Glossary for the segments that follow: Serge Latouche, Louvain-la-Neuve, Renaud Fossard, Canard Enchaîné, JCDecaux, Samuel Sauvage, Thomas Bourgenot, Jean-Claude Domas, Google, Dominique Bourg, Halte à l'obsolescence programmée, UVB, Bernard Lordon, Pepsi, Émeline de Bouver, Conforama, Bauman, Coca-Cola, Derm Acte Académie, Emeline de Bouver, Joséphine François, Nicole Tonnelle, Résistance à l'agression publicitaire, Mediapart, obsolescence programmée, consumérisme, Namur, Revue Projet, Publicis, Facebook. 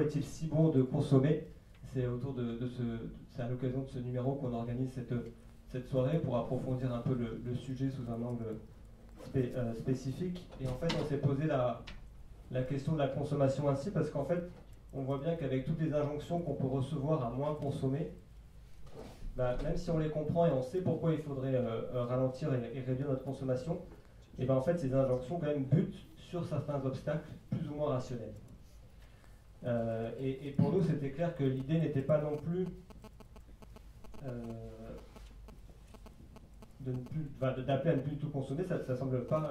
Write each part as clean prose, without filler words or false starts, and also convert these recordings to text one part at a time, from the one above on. pourquoi est-il si bon de consommer? C'est autour c'est à l'occasion de ce numéro qu'on organise cette soirée pour approfondir un peu le sujet sous un angle spécifique. Et en fait, on s'est posé la question de la consommation ainsi, parce qu'en fait, on voit bien qu'avec toutes les injonctions qu'on peut recevoir à moins consommer, bah, même si on les comprend et on sait pourquoi il faudrait ralentir et réduire notre consommation, et ben en fait, ces injonctions, quand même, butent sur certains obstacles plus ou moins rationnels. Et pour nous, c'était clair que l'idée n'était pas non plus d'appeler à ne plus tout consommer. Ça ne semble pas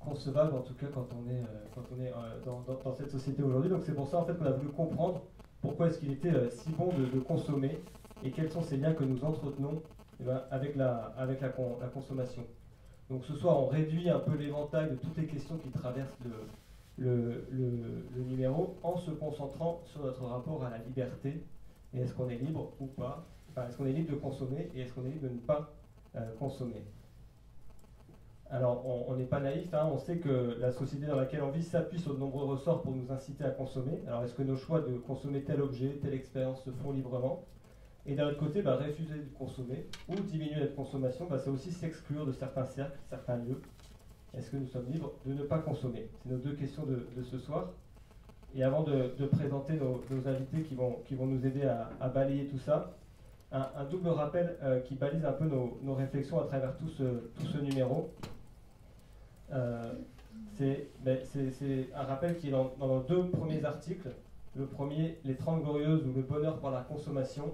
concevable, en tout cas, quand on est dans cette société aujourd'hui. Donc c'est pour ça, en fait, qu'on a voulu comprendre pourquoi est-ce qu'il était si bon de consommer et quels sont ces liens que nous entretenons avec la consommation. Donc ce soir, on réduit un peu l'éventail de toutes les questions qui traversent le numéro en se concentrant sur notre rapport à la liberté. Et est-ce qu'on est libre ou pas? Enfin, est-ce qu'on est libre de consommer et est-ce qu'on est libre de ne pas consommer? Alors, on n'est pas naïf, hein, on sait que la société dans laquelle on vit s'appuie sur de nombreux ressorts pour nous inciter à consommer. Alors, est-ce que nos choix de consommer tel objet, telle expérience se font librement? Et d'un autre côté, bah, refuser de consommer ou diminuer notre consommation, bah, c'est aussi s'exclure de certains cercles, certains lieux. Est-ce que nous sommes libres de ne pas consommer? C'est nos deux questions de ce soir. Et avant de présenter nos invités qui vont nous aider à balayer tout ça, un double rappel qui balise un peu nos réflexions à travers tout ce numéro. C'est un rappel qui est dans nos deux premiers articles. Le premier, les 30 glorieuses ou le bonheur par la consommation.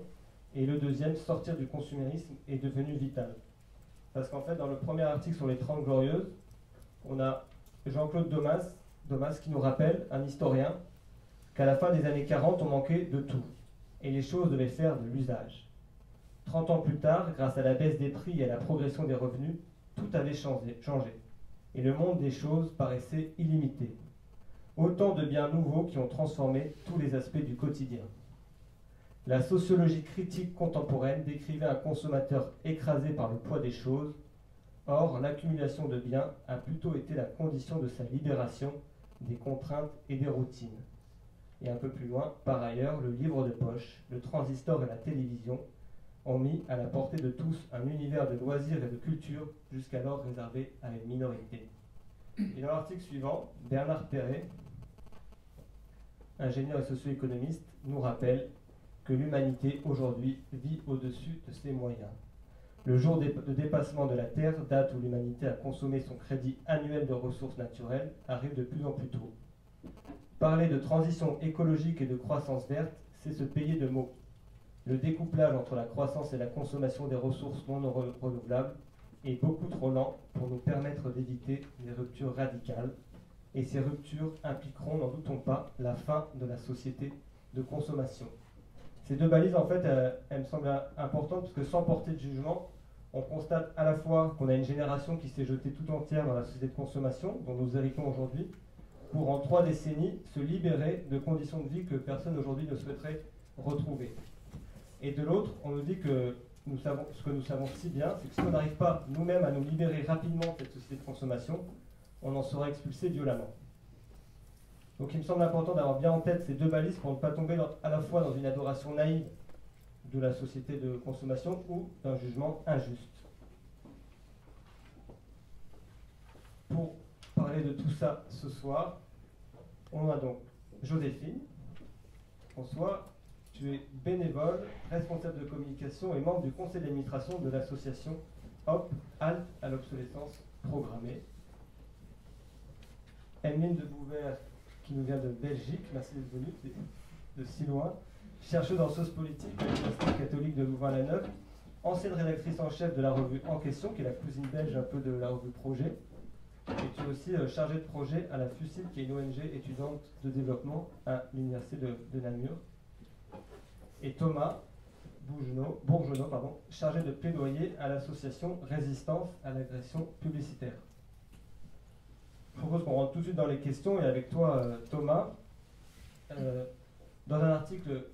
Et le deuxième, sortir du consumérisme est devenu vital. Parce qu'en fait, dans le premier article sur les 30 glorieuses, on a Jean-Claude Domas qui nous rappelle, un historien, qu'à la fin des années 40, on manquait de tout. Et les choses devaient faire de l'usage. 30 ans plus tard, grâce à la baisse des prix et à la progression des revenus, tout avait changé. Et le monde des choses paraissait illimité. Autant de biens nouveaux qui ont transformé tous les aspects du quotidien. La sociologie critique contemporaine décrivait un consommateur écrasé par le poids des choses. Or, l'accumulation de biens a plutôt été la condition de sa libération des contraintes et des routines. Et un peu plus loin, par ailleurs, le livre de poche, le transistor et la télévision ont mis à la portée de tous un univers de loisirs et de culture jusqu'alors réservé à une minorité. Et dans l'article suivant, Bernard Perret, ingénieur et socio-économiste, nous rappelle que l'humanité, aujourd'hui, vit au-dessus de ses moyens. Le jour de dépassement de la Terre, date où l'humanité a consommé son crédit annuel de ressources naturelles, arrive de plus en plus tôt. Parler de transition écologique et de croissance verte, c'est se payer de mots. Le découplage entre la croissance et la consommation des ressources non renouvelables est beaucoup trop lent pour nous permettre d'éviter des ruptures radicales. Et ces ruptures impliqueront, n'en doutons pas, la fin de la société de consommation. Ces deux balises, en fait, elles me semblent importantes parce que sans porter de jugement, on constate à la fois qu'on a une génération qui s'est jetée tout entière dans la société de consommation, dont nous héritons aujourd'hui, pour en 3 décennies se libérer de conditions de vie que personne aujourd'hui ne souhaiterait retrouver. Et de l'autre, on nous dit que nous savons, ce que nous savons si bien, c'est que si on n'arrive pas nous-mêmes à nous libérer rapidement de cette société de consommation, on en sera expulsé violemment. Donc il me semble important d'avoir bien en tête ces deux balises pour ne pas tomber à la fois dans une adoration naïve de la société de consommation ou d'un jugement injuste. Pour parler de tout ça ce soir, on a donc Joséphine François, tu es bénévole, responsable de communication et membre du conseil d'administration de l'association Halte à l'obsolescence programmée. Emeline de Bouver, qui nous vient de Belgique, merci d'être venu de si loin, chercheuse en sciences politiques à l'Université catholique de Louvain-la-Neuve, ancienne rédactrice en chef de la revue En Question, qui est la cousine belge un peu de la revue Projet, et tu es aussi chargée de projet à la FUCID, qui est une ONG étudiante de développement à l'Université de Namur, et Thomas Bourgenot, chargé de plaidoyer à l'association Résistance à l'agression publicitaire. Je propose qu'on rentre tout de suite dans les questions, et avec toi, Thomas, dans un article,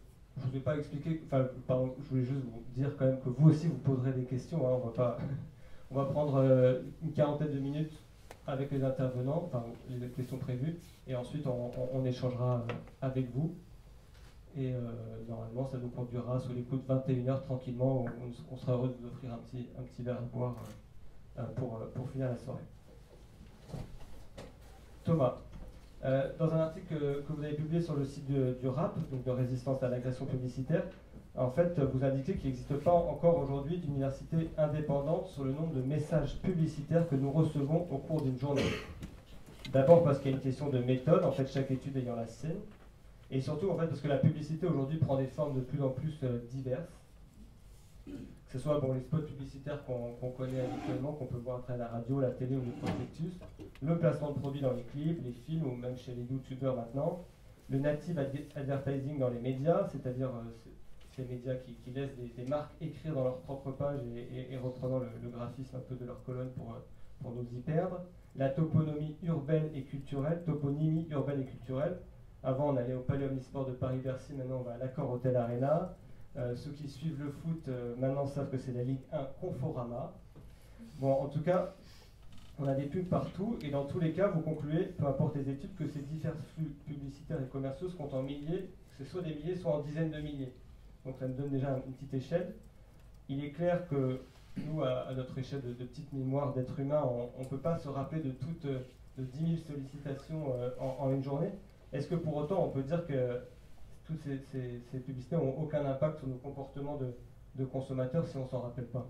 je ne vais pas expliquer, enfin, pardon, je voulais juste vous dire quand même que vous aussi, vous poserez des questions, hein, on va prendre une quarantaine de minutes avec les intervenants, enfin, les questions prévues, et ensuite, on échangera avec vous. Et normalement, ça nous conduira sous les coups de 21h tranquillement. On sera heureux de vous offrir un petit verre à boire pour finir la soirée. Thomas, dans un article que vous avez publié sur le site du RAP, donc de Résistance à l'agression publicitaire, en fait, vous indiquez qu'il n'existe pas encore aujourd'hui d'université indépendante sur le nombre de messages publicitaires que nous recevons au cours d'une journée. D'abord parce qu'il y a une question de méthode, en fait, chaque étude ayant la sienne. Et surtout, en fait, parce que la publicité aujourd'hui prend des formes de plus en plus diverses. Que ce soit bon, les spots publicitaires qu'on connaît habituellement, qu'on peut voir après la radio, la télé ou le prospectus, le placement de produits dans les clips, les films ou même chez les youtubeurs maintenant, le native advertising dans les médias, c'est-à-dire ces médias qui laissent des marques écrire dans leur propre page et reprenant le graphisme un peu de leur colonne pour nous y perdre, la toponymie urbaine et culturelle, Avant, on allait au Palais Omnisport de Paris-Bercy, maintenant on va à l'Accor Hotel Arena. Ceux qui suivent le foot, maintenant savent que c'est la Ligue 1 Conforama. Bon, en tout cas, on a des pubs partout, et dans tous les cas, vous concluez, peu importe les études, que ces divers flux publicitaires et commerciaux se comptent en milliers, que ce soit des milliers, soit en dizaines de milliers. Donc ça nous donne déjà une petite échelle. Il est clair que nous, à notre échelle de petite mémoire d'être humain, on ne peut pas se rappeler de 10 000 sollicitations en une journée. Est-ce que pour autant on peut dire que toutes ces publicités n'ont aucun impact sur nos comportements de consommateurs si on ne s'en rappelle pas?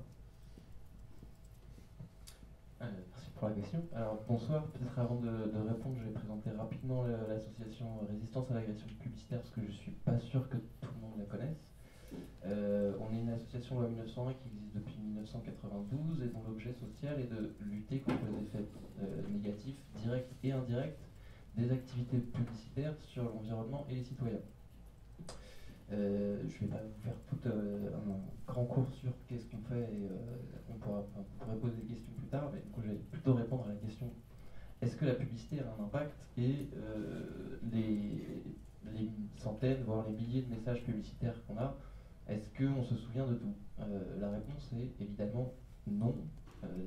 Merci pour la question. Alors bonsoir, peut-être avant de répondre, je vais présenter rapidement l'association Résistance à l'agression publicitaire parce que je ne suis pas sûr que tout le monde la connaisse. On est une association loi 1901 qui existe depuis 1992 et dont l'objet social est de lutter contre les effets négatifs, directs et indirects, des activités publicitaires sur l'environnement et les citoyens. Je ne vais pas vous faire tout un grand cours sur qu'est-ce qu'on fait, et on pourrait poser des questions plus tard, mais du coup, je vais plutôt répondre à la question est-ce que la publicité a un impact? Et les centaines, voire les milliers de messages publicitaires qu'on a, est-ce qu'on se souvient de tout? La réponse est évidemment non.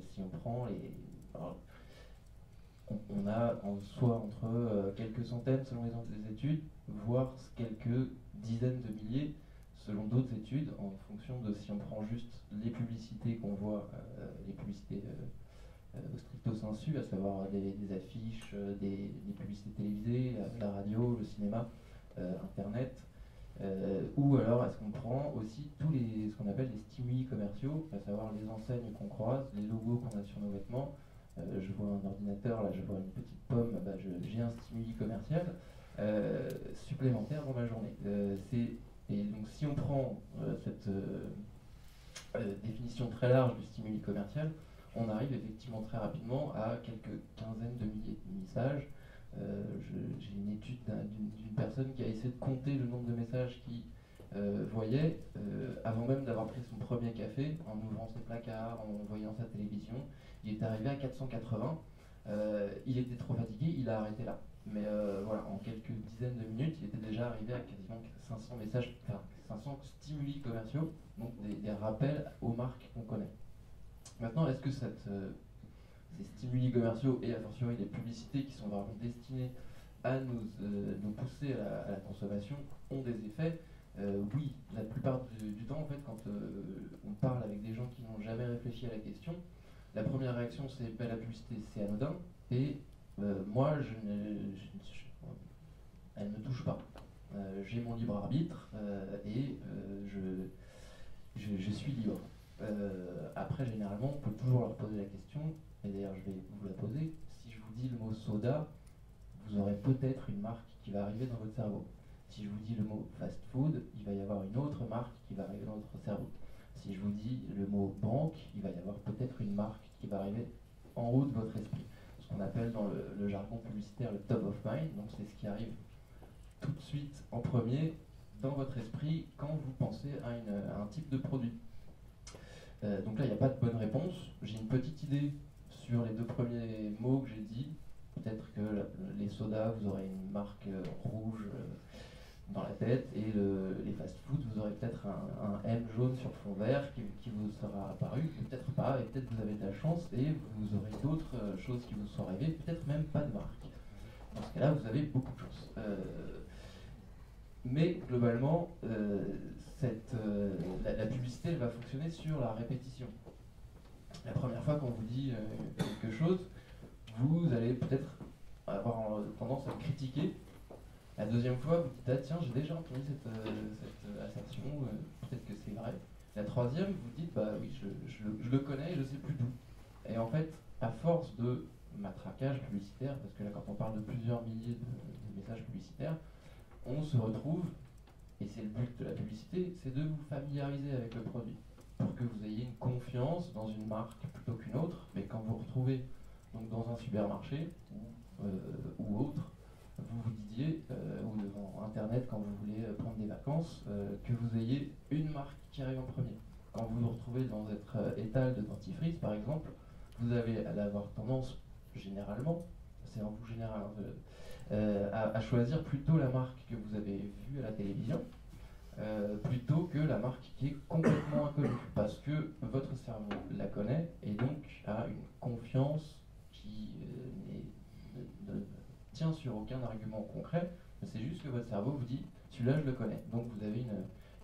Si on prend les... Alors, on a en soi entre quelques centaines selon les études, voire quelques dizaines de milliers selon d'autres études, en fonction de si on prend juste les publicités qu'on voit, les publicités au stricto sensu, à savoir des affiches, des publicités télévisées, la radio, le cinéma, internet, ou alors est-ce qu'on prend aussi ce qu'on appelle les stimuli commerciaux, à savoir les enseignes qu'on croise, les logos qu'on a sur nos vêtements. Je vois un ordinateur, là je vois une petite pomme, bah, j'ai un stimuli commercial supplémentaire dans ma journée. Et donc si on prend cette définition très large du stimuli commercial, on arrive effectivement très rapidement à quelques quinzaines de milliers de messages. J'ai une étude d'une personne qui a essayé de compter le nombre de messages qu'il voyait avant même d'avoir pris son premier café, en ouvrant ses placards, en voyant sa télévision. Il est arrivé à 480, il était trop fatigué, il a arrêté là. Mais voilà, en quelques dizaines de minutes, il était déjà arrivé à quasiment 500 messages, enfin 500 stimuli commerciaux, donc des rappels aux marques qu'on connaît. Maintenant, est-ce que ces stimuli commerciaux et a fortiori les publicités qui sont vraiment destinées à nous pousser à la consommation ont des effets? Oui, la plupart du temps, en fait, quand on parle avec des gens qui n'ont jamais réfléchi à la question, la première réaction, c'est bah, la publicité, c'est anodin, et moi, elle ne me touche pas. J'ai mon libre arbitre et je suis libre. Après, généralement, on peut toujours leur poser la question, et d'ailleurs, je vais vous la poser. Si je vous dis le mot soda, vous aurez peut-être une marque qui va arriver dans votre cerveau. Si je vous dis le mot fast-food, il va y avoir une autre marque qui va arriver dans votre cerveau. Si je vous dis le mot banque, il va y avoir peut-être une marque qui va arriver en haut de votre esprit. Ce qu'on appelle dans le jargon publicitaire le top of mind, donc c'est ce qui arrive tout de suite en premier dans votre esprit quand vous pensez à un type de produit. Donc là, il n'y a pas de bonne réponse. J'ai une petite idée sur les deux premiers mots que j'ai dit. Peut-être que les sodas, vous aurez une marque rouge dans la tête, et les fast-food, vous aurez peut-être un M jaune sur fond vert qui vous sera apparu, peut-être pas, et peut-être vous avez de la chance, et vous aurez d'autres choses qui vous sont arrivées, peut-être même pas de marque. Dans ce cas-là, vous avez beaucoup de chance. mais globalement, la publicité elle va fonctionner sur la répétition. La première fois qu'on vous dit quelque chose, vous allez peut-être avoir tendance à le critiquer. La deuxième fois, vous dites « Ah tiens, j'ai déjà entendu cette assertion, peut-être que c'est vrai ». La troisième, vous dites « Bah oui, je le connais, je sais plus d'où ». Et en fait, à force de matraquage publicitaire, parce que là, quand on parle de plusieurs milliers de messages publicitaires, on se retrouve, et c'est le but de la publicité, c'est de vous familiariser avec le produit, pour que vous ayez une confiance dans une marque plutôt qu'une autre, mais quand vous vous retrouvez donc, dans un supermarché ou autre, vous vous disiez, ou devant Internet quand vous voulez prendre des vacances, que vous ayez une marque qui arrive en premier. Quand vous vous retrouvez dans votre étal de dentifrice, par exemple, vous allez avoir tendance, généralement, c'est un goût général, à choisir plutôt la marque que vous avez vue à la télévision, plutôt que la marque qui est complètement inconnue, parce que votre cerveau la connaît, et donc a une confiance qui ne tient sur aucun argument concret, mais c'est juste que votre cerveau vous dit « celui-là je le connais ». Donc vous avez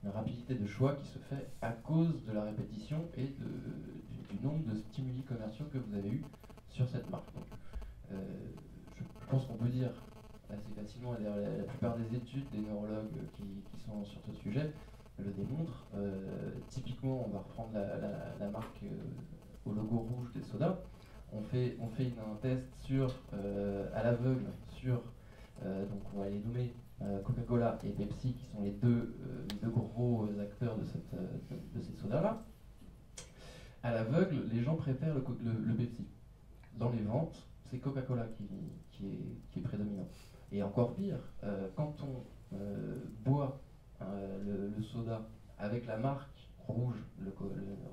une rapidité de choix qui se fait à cause de la répétition et du nombre de stimuli commerciaux que vous avez eu sur cette marque. Donc, je pense qu'on peut dire assez facilement, et d'ailleurs la plupart des études des neurologues qui sont sur ce sujet le démontrent. Typiquement, on va reprendre la marque au logo rouge des sodas. On fait un test sur, à l'aveugle sur, donc on va les nommer Coca-Cola et Pepsi, qui sont les deux gros acteurs de ces sodas-là. À l'aveugle, les gens préfèrent le Pepsi. Dans les ventes, c'est Coca-Cola qui est prédominant. Et encore pire, quand on boit le soda avec la marque rouge, le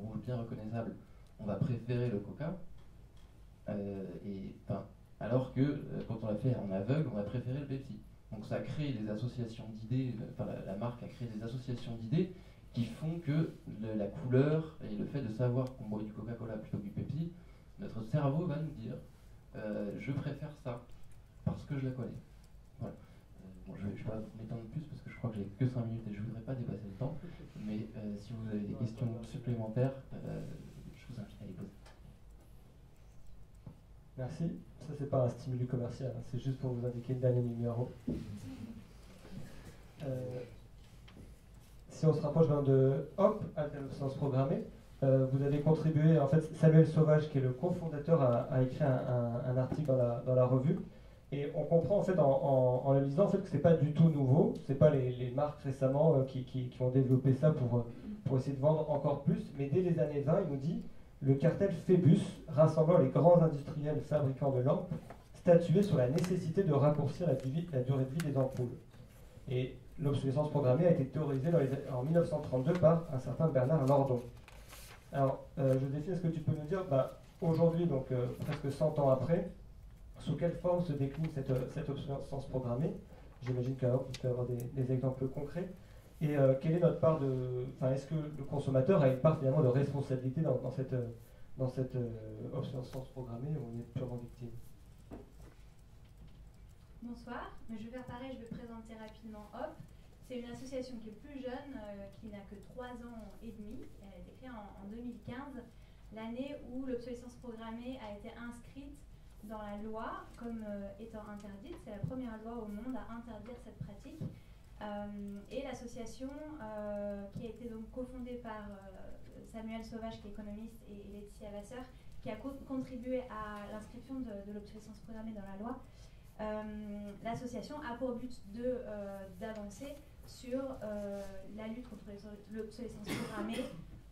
rouge bien reconnaissable, on va préférer le Coca. Alors que quand on l'a fait en aveugle, on a préféré le Pepsi. Donc ça crée des associations d'idées, la marque a créé des associations d'idées qui font que la couleur et le fait de savoir qu'on boit du Coca-Cola plutôt que du Pepsi, notre cerveau va nous dire je préfère ça parce que je la connais. Voilà. Bon, je ne vais pas m'étendre plus parce que je crois que j'ai que 5 minutes et je ne voudrais pas dépasser le temps, mais si vous avez des questions supplémentaires, je vous invite à les poser. Merci. Ça, c'est pas un stimuli commercial, hein. C'est juste pour vous indiquer le dernier numéro. Si on se rapproche de HOP, Halte à l'obsolescence programmée, vous avez contribué, en fait, Samuel Sauvage, qui est le cofondateur, a écrit un article dans la revue. Et on comprend, en fait, en le lisant, en fait, que c'est pas du tout nouveau. C'est pas les marques récemment qui ont développé ça pour essayer de vendre encore plus. Mais dès les années 20, il nous dit... Le cartel Phoebus, rassemblant les grands industriels fabricants de lampes, statuait sur la nécessité de raccourcir la durée de vie des ampoules. Et l'obsolescence programmée a été théorisée en 1932 par un certain Bernard Lordon. Alors, Joséphine, est-ce que tu peux nous dire, aujourd'hui, donc presque 100 ans après, sous quelle forme se décline cette obsolescence programmée? J'imagine qu'il peut y avoir des exemples concrets. Et quelle est notre part est-ce que le consommateur a une part finalement de responsabilité dans cette obsolescence programmée où on est purement victime? Bonsoir, mais je vais faire pareil, je vais présenter rapidement HOP. C'est une association qui est plus jeune, qui n'a que 3 ans et demi. Elle a été créée en 2015, l'année où l'obsolescence programmée a été inscrite dans la loi comme étant interdite. C'est la première loi au monde à interdire cette pratique. Et l'association qui a été donc cofondée par Samuel Sauvage, qui est économiste, et Laetitia Vasseur, qui a contribué à l'inscription de l'obsolescence programmée dans la loi. L'association a pour but d'avancer sur la lutte contre l'obsolescence programmée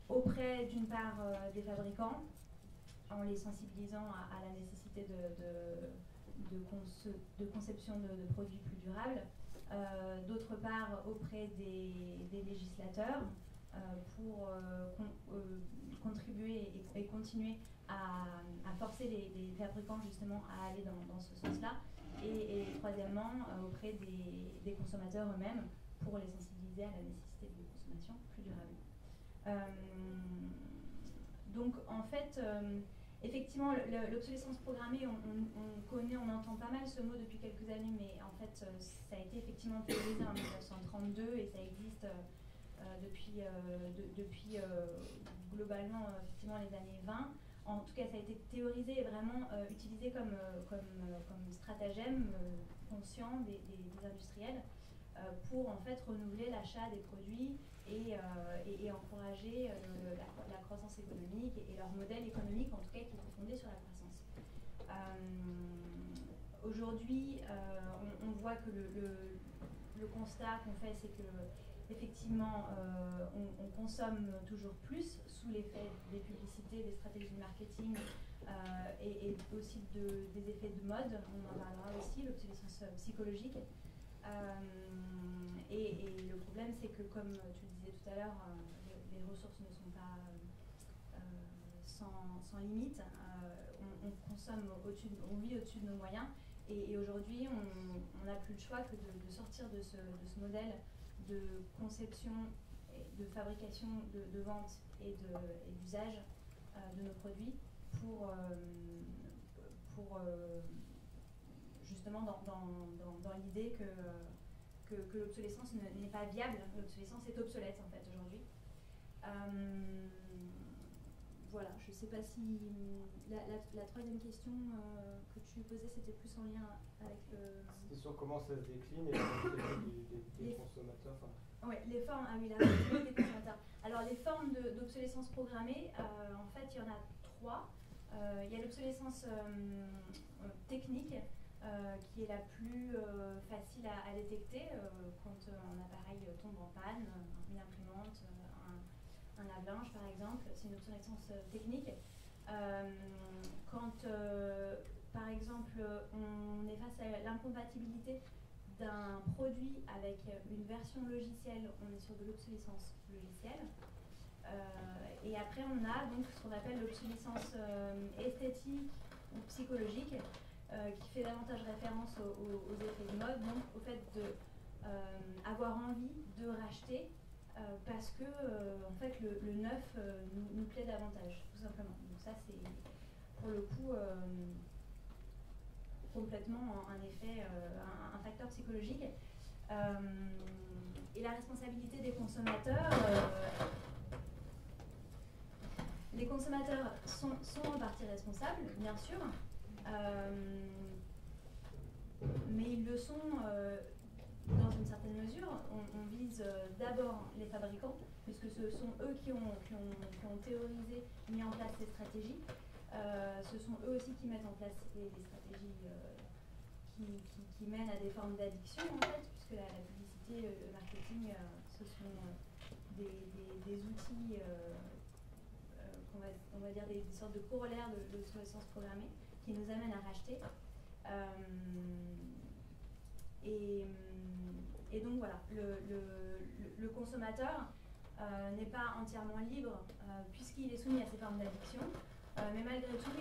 auprès d'une part des fabricants, en les sensibilisant à la nécessité de conception de produits plus durables. D'autre part auprès des législateurs pour contribuer et continuer à forcer les fabricants justement à aller dans ce sens-là, et troisièmement auprès des consommateurs eux-mêmes pour les sensibiliser à la nécessité d'une consommation plus durable. Donc en fait, Effectivement, l'obsolescence programmée, on connaît, on entend pas mal ce mot depuis quelques années, mais en fait, ça a été effectivement théorisé en 1932 et ça existe depuis globalement effectivement les années 20. En tout cas, ça a été théorisé et vraiment utilisé comme stratagème conscient des industriels pour en fait renouveler l'achat des produits et encourager la croissance économique et leur modèle économique, en tout cas qui est fondé sur la croissance. Aujourd'hui, on voit que le constat qu'on fait, c'est que effectivement, on consomme toujours plus sous l'effet des publicités, des stratégies de marketing et aussi des effets de mode. On en parlera aussi, l'obsolescence psychologique. Et le problème, c'est que, comme tu le disais tout à l'heure, les ressources ne sont pas sans limite. On consomme on vit au-dessus de nos moyens. Et aujourd'hui, on n'a plus le choix que de sortir de ce modèle de conception, de fabrication, de vente et d'usage de nos produits pour justement dans l'idée que l'obsolescence n'est pas viable, l'obsolescence est obsolète en fait aujourd'hui. Voilà, je ne sais pas si la troisième question que tu posais, c'était plus en lien avec le... C'était sur comment ça se décline et les consommateurs. Enfin... Oui, les formes, ah oui, la des consommateurs. Alors les formes d'obsolescence programmée, en fait il y en a trois. Il y a l'obsolescence technique, qui est la plus facile à détecter quand un appareil tombe en panne, une imprimante, un lave-linge par exemple, c'est une obsolescence technique. Quand par exemple on est face à l'incompatibilité d'un produit avec une version logicielle, on est sur de l'obsolescence logicielle. Et après on a donc ce qu'on appelle l'obsolescence esthétique ou psychologique, qui fait davantage référence aux effets de mode, donc au fait d'avoir envie de racheter parce que en fait, le neuf nous plaît davantage, tout simplement. Donc ça, c'est pour le coup complètement un effet, un facteur psychologique. Et la responsabilité des consommateurs... les consommateurs sont en partie responsables, bien sûr, mais ils le sont dans une certaine mesure. On vise d'abord les fabricants, puisque ce sont eux qui ont théorisé, mis en place ces stratégies. Ce sont eux aussi qui mettent en place les stratégies qui mènent à des formes d'addiction, en fait, puisque la publicité, le marketing, ce sont des outils... on va dire des sortes de corollaires de l'obsolescence programmée qui nous amènent à racheter. Et donc voilà, le consommateur n'est pas entièrement libre puisqu'il est soumis à ces formes d'addiction, mais malgré tout,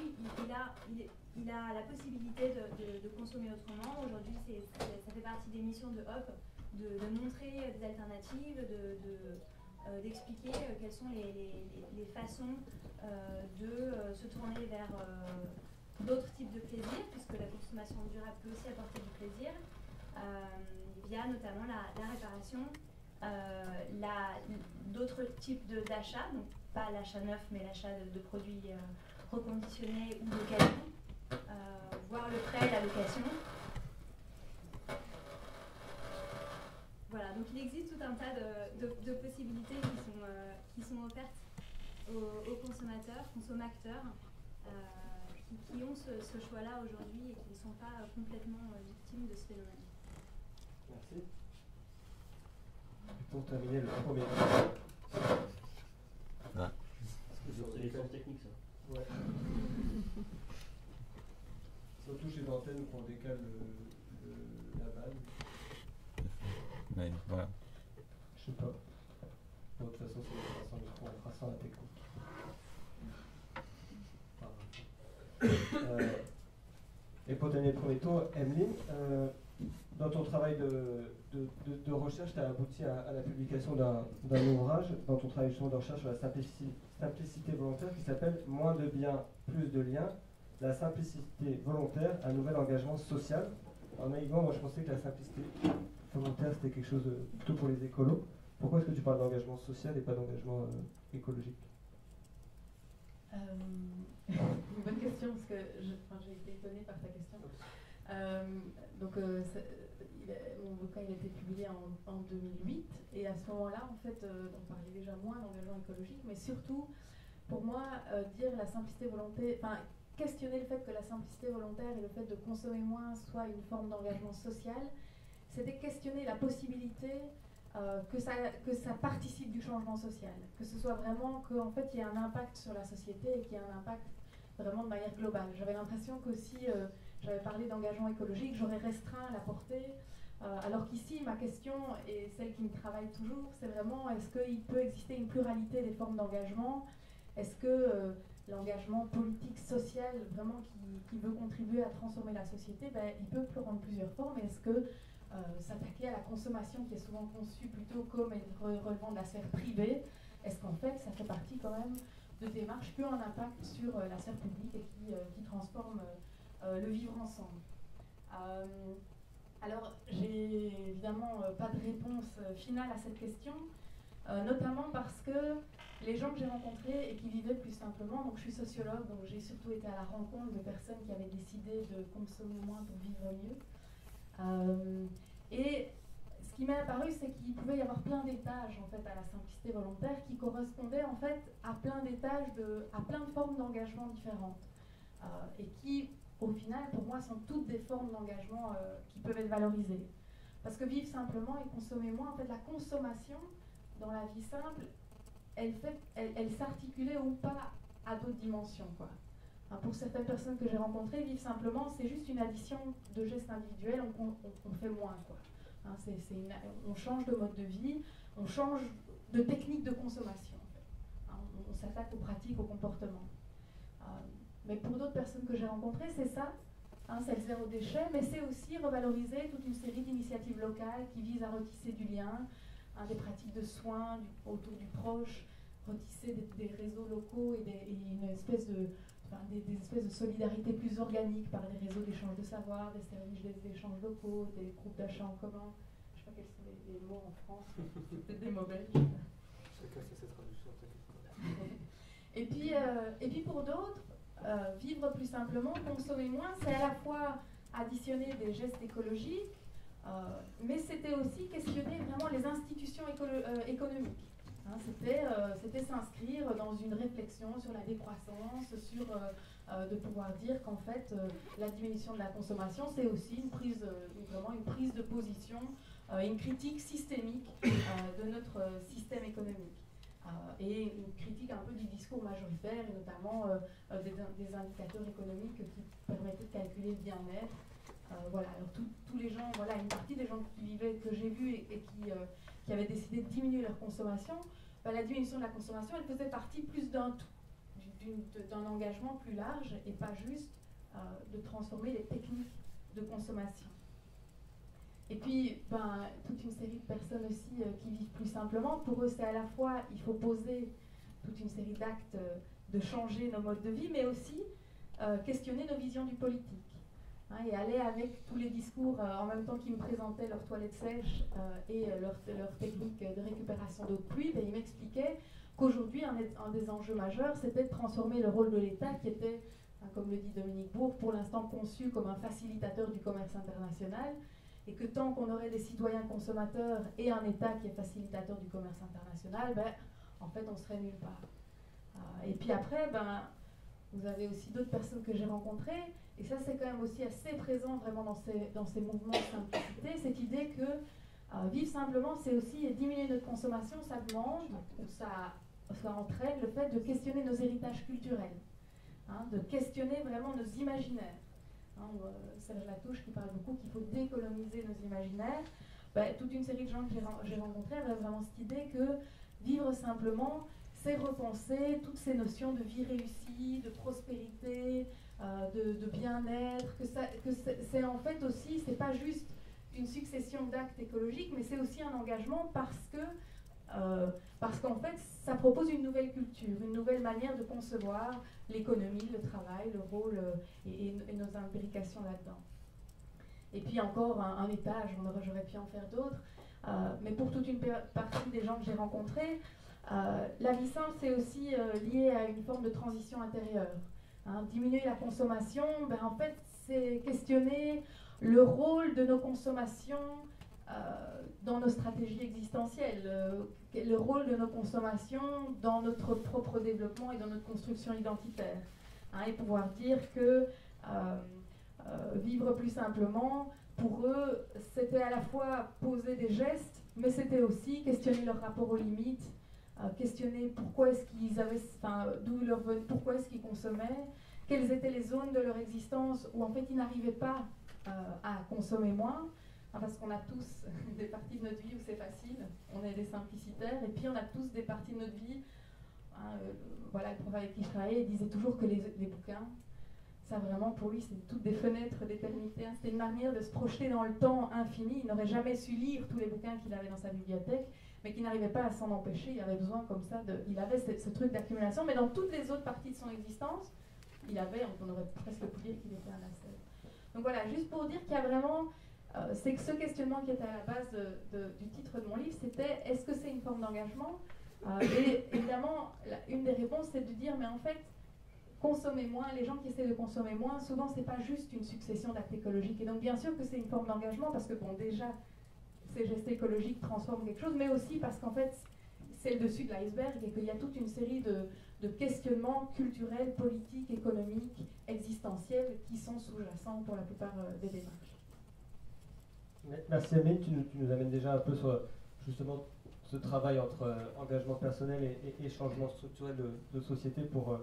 il a la possibilité de consommer autrement. Aujourd'hui, ça fait partie des missions de HOP, de montrer des alternatives, d'expliquer quelles sont les façons de se tourner vers d'autres types de plaisirs, puisque la consommation durable peut aussi apporter du plaisir, via notamment la réparation, d'autres types d'achats, donc pas l'achat neuf, mais l'achat de produits reconditionnés ou locatifs, voire le prêt, la location. Voilà, donc il existe tout un tas de possibilités qui sont offertes aux consommateurs, qui ont ce choix-là aujourd'hui et qui ne sont pas complètement victimes de ce phénomène. Merci. Pour terminer le premier. Ouais. C'est les formes techniques, ça. Ouais. Surtout chez l'antenne qu'on décale la balle. Mais voilà. Je sais pas. Bon, de toute façon, on fera sans la technique. Et pour donner le premier tour, Emeline, Dans ton travail de recherche, tu as abouti à la publication d'un ouvrage, dans ton travail de recherche sur la simplicité volontaire, qui s'appelle « Moins de biens, plus de liens, la simplicité volontaire, un nouvel engagement social ». Alors naïvement, moi je pensais que la simplicité volontaire c'était quelque chose plutôt pour les écolos. Pourquoi est-ce que tu parles d'engagement social et pas d'engagement écologique ? Une bonne question, parce que j'ai été étonnée par ta question. Mon bouquin il a été publié en 2008, et à ce moment-là, en fait, on parlait déjà moins d'engagement écologique, mais surtout, pour moi, dire la simplicité volontaire, enfin, questionner le fait que la simplicité volontaire et le fait de consommer moins soit une forme d'engagement social, c'était questionner la possibilité que ça participe du changement social, que ce soit vraiment qu'en fait, il y ait un impact sur la société et qu'il y ait un impact vraiment de manière globale. J'avais l'impression qu'aussi... J'avais parlé d'engagement écologique, j'aurais restreint la portée, alors qu'ici, ma question, et celle qui me travaille toujours, c'est vraiment, est-ce qu'il peut exister une pluralité des formes d'engagement? Est-ce que l'engagement politique, social, vraiment qui veut contribuer à transformer la société, ben, il peut prendre plusieurs formes? Est-ce que s'attaquer à la consommation, qui est souvent conçue plutôt comme relevant de la sphère privée, est-ce qu'en fait, ça fait partie quand même de démarches qui ont un impact sur la sphère publique et qui transforment le vivre ensemble. Alors, j'ai évidemment pas de réponse finale à cette question, notamment parce que les gens que j'ai rencontrés et qui vivaient plus simplement, donc je suis sociologue, donc j'ai surtout été à la rencontre de personnes qui avaient décidé de consommer moins pour vivre mieux. Et ce qui m'est apparu, c'est qu'il pouvait y avoir plein d'étages en fait à la simplicité volontaire qui correspondaient en fait à plein d'étages, à plein de formes d'engagement différentes et qui au final, pour moi, sont toutes des formes d'engagement qui peuvent être valorisées. Parce que vivre simplement et consommer moins, en fait, la consommation, dans la vie simple, elle s'articulait ou pas à d'autres dimensions, quoi. Hein, pour certaines personnes que j'ai rencontrées, vivre simplement, c'est juste une addition de gestes individuels, on fait moins, quoi. Hein, on change de mode de vie, on change de technique de consommation. En fait. Hein, on s'attaque aux pratiques, aux comportements. Mais pour d'autres personnes que j'ai rencontrées, c'est ça, hein, c'est le zéro déchet, mais c'est aussi revaloriser toute une série d'initiatives locales qui visent à retisser du lien, hein, des pratiques de soins autour du proche, retisser des réseaux locaux et des espèces de solidarité plus organique par des réseaux d'échange de savoir, des services d'échange locaux, des groupes d'achat en commun. Je ne sais pas quels sont les mots en France, c'est peut-être des mots belges. Chacun fait sa traduction. Et puis pour d'autres, vivre plus simplement, consommer moins, c'est à la fois additionner des gestes écologiques, mais c'était aussi questionner vraiment les institutions économiques. Hein, c'était s'inscrire dans une réflexion sur la décroissance, sur de pouvoir dire qu'en fait, la diminution de la consommation, c'est aussi vraiment une prise de position, une critique systémique de notre système économique. Et une critique un peu du discours majoritaire, et notamment des indicateurs économiques qui permettaient de calculer le bien-être. Voilà, alors tous les gens, voilà, une partie des gens qui vivaient, que j'ai vus et qui avaient décidé de diminuer leur consommation, ben, la diminution de la consommation, elle faisait partie plus d'un tout, d'un engagement plus large et pas juste de transformer les techniques de consommation. Et puis, ben, toute une série de personnes aussi qui vivent plus simplement. Pour eux, c'est à la fois, il faut poser toute une série d'actes de changer nos modes de vie, mais aussi questionner nos visions du politique. Hein, et aller avec tous les discours en même temps qu'ils me présentaient leur toilette sèche et leur technique de récupération d'eau de pluie, ben, ils m'expliquaient qu'aujourd'hui, un des enjeux majeurs, c'était de transformer le rôle de l'État qui était, hein, comme le dit Dominique Bourg, pour l'instant conçu comme un facilitateur du commerce international. Et que tant qu'on aurait des citoyens consommateurs et un État qui est facilitateur du commerce international, ben, en fait, on serait nulle part. Et puis après, ben, vous avez aussi d'autres personnes que j'ai rencontrées, et ça, c'est quand même aussi assez présent vraiment dans ces mouvements de simplicité, cette idée que vivre simplement, c'est aussi diminuer notre consommation, ça demande, ou ça entraîne le fait de questionner nos héritages culturels, hein, de questionner vraiment nos imaginaires. Hein, Serge Latouche qui parle beaucoup qu'il faut décoloniser nos imaginaires, bah, toute une série de gens que j'ai rencontrés avaient vraiment cette idée que vivre simplement, c'est repenser toutes ces notions de vie réussie, de prospérité, de bien-être, que c'est en fait aussi, c'est pas juste une succession d'actes écologiques, mais c'est aussi un engagement parce qu'en fait, ça propose une nouvelle culture, une nouvelle manière de concevoir l'économie, le travail, le rôle et nos implications là-dedans. Et puis encore un étage, j'aurais pu en faire d'autres, mais pour toute une partie des gens que j'ai rencontrés, la vie simple, c'est aussi lié à une forme de transition intérieure. Hein, diminuer la consommation, ben en fait, c'est questionner le rôle de nos consommations dans nos stratégies existentielles, le rôle de nos consommations dans notre propre développement et dans notre construction identitaire. Hein, et pouvoir dire que vivre plus simplement, pour eux, c'était à la fois poser des gestes, mais c'était aussi questionner leur rapport aux limites, questionner pourquoi est-ce qu'ils avaient, enfin, d'où leur venait, pourquoi est-ce qu'ils consommaient, quelles étaient les zones de leur existence où en fait ils n'arrivaient pas à consommer moins, hein, parce qu'on a tous des parties de notre vie où c'est facile, on est des simplicitaires, et puis on a tous des parties de notre vie, hein, voilà, le prof avec qui je travaillais disait toujours que les bouquins, ça vraiment pour lui c'est toutes des fenêtres d'éternité, hein, c'était une manière de se projeter dans le temps infini, il n'aurait jamais su lire tous les bouquins qu'il avait dans sa bibliothèque, mais qui n'arrivait pas à s'en empêcher, il avait besoin comme ça, il avait ce truc d'accumulation, mais dans toutes les autres parties de son existence, il avait, on aurait presque pu dire qu'il était un ascète. Donc voilà, juste pour dire qu'il y a vraiment, c'est que ce questionnement qui était à la base du titre de mon livre, c'était « Est-ce que c'est une forme d'engagement ?» Et évidemment, une des réponses, c'est de dire « Mais en fait, consommer moins, les gens qui essaient de consommer moins, souvent c'est pas juste une succession d'actes écologiques. » Et donc bien sûr que c'est une forme d'engagement, parce que bon, déjà, ces gestes écologiques transforment quelque chose, mais aussi parce qu'en fait, c'est le dessus de l'iceberg et qu'il y a toute une série de questionnements culturels, politiques, économiques, existentiels qui sont sous-jacents pour la plupart des démarches. Merci Emeline, tu nous amènes déjà un peu sur justement ce travail entre engagement personnel et changement structurel de société pour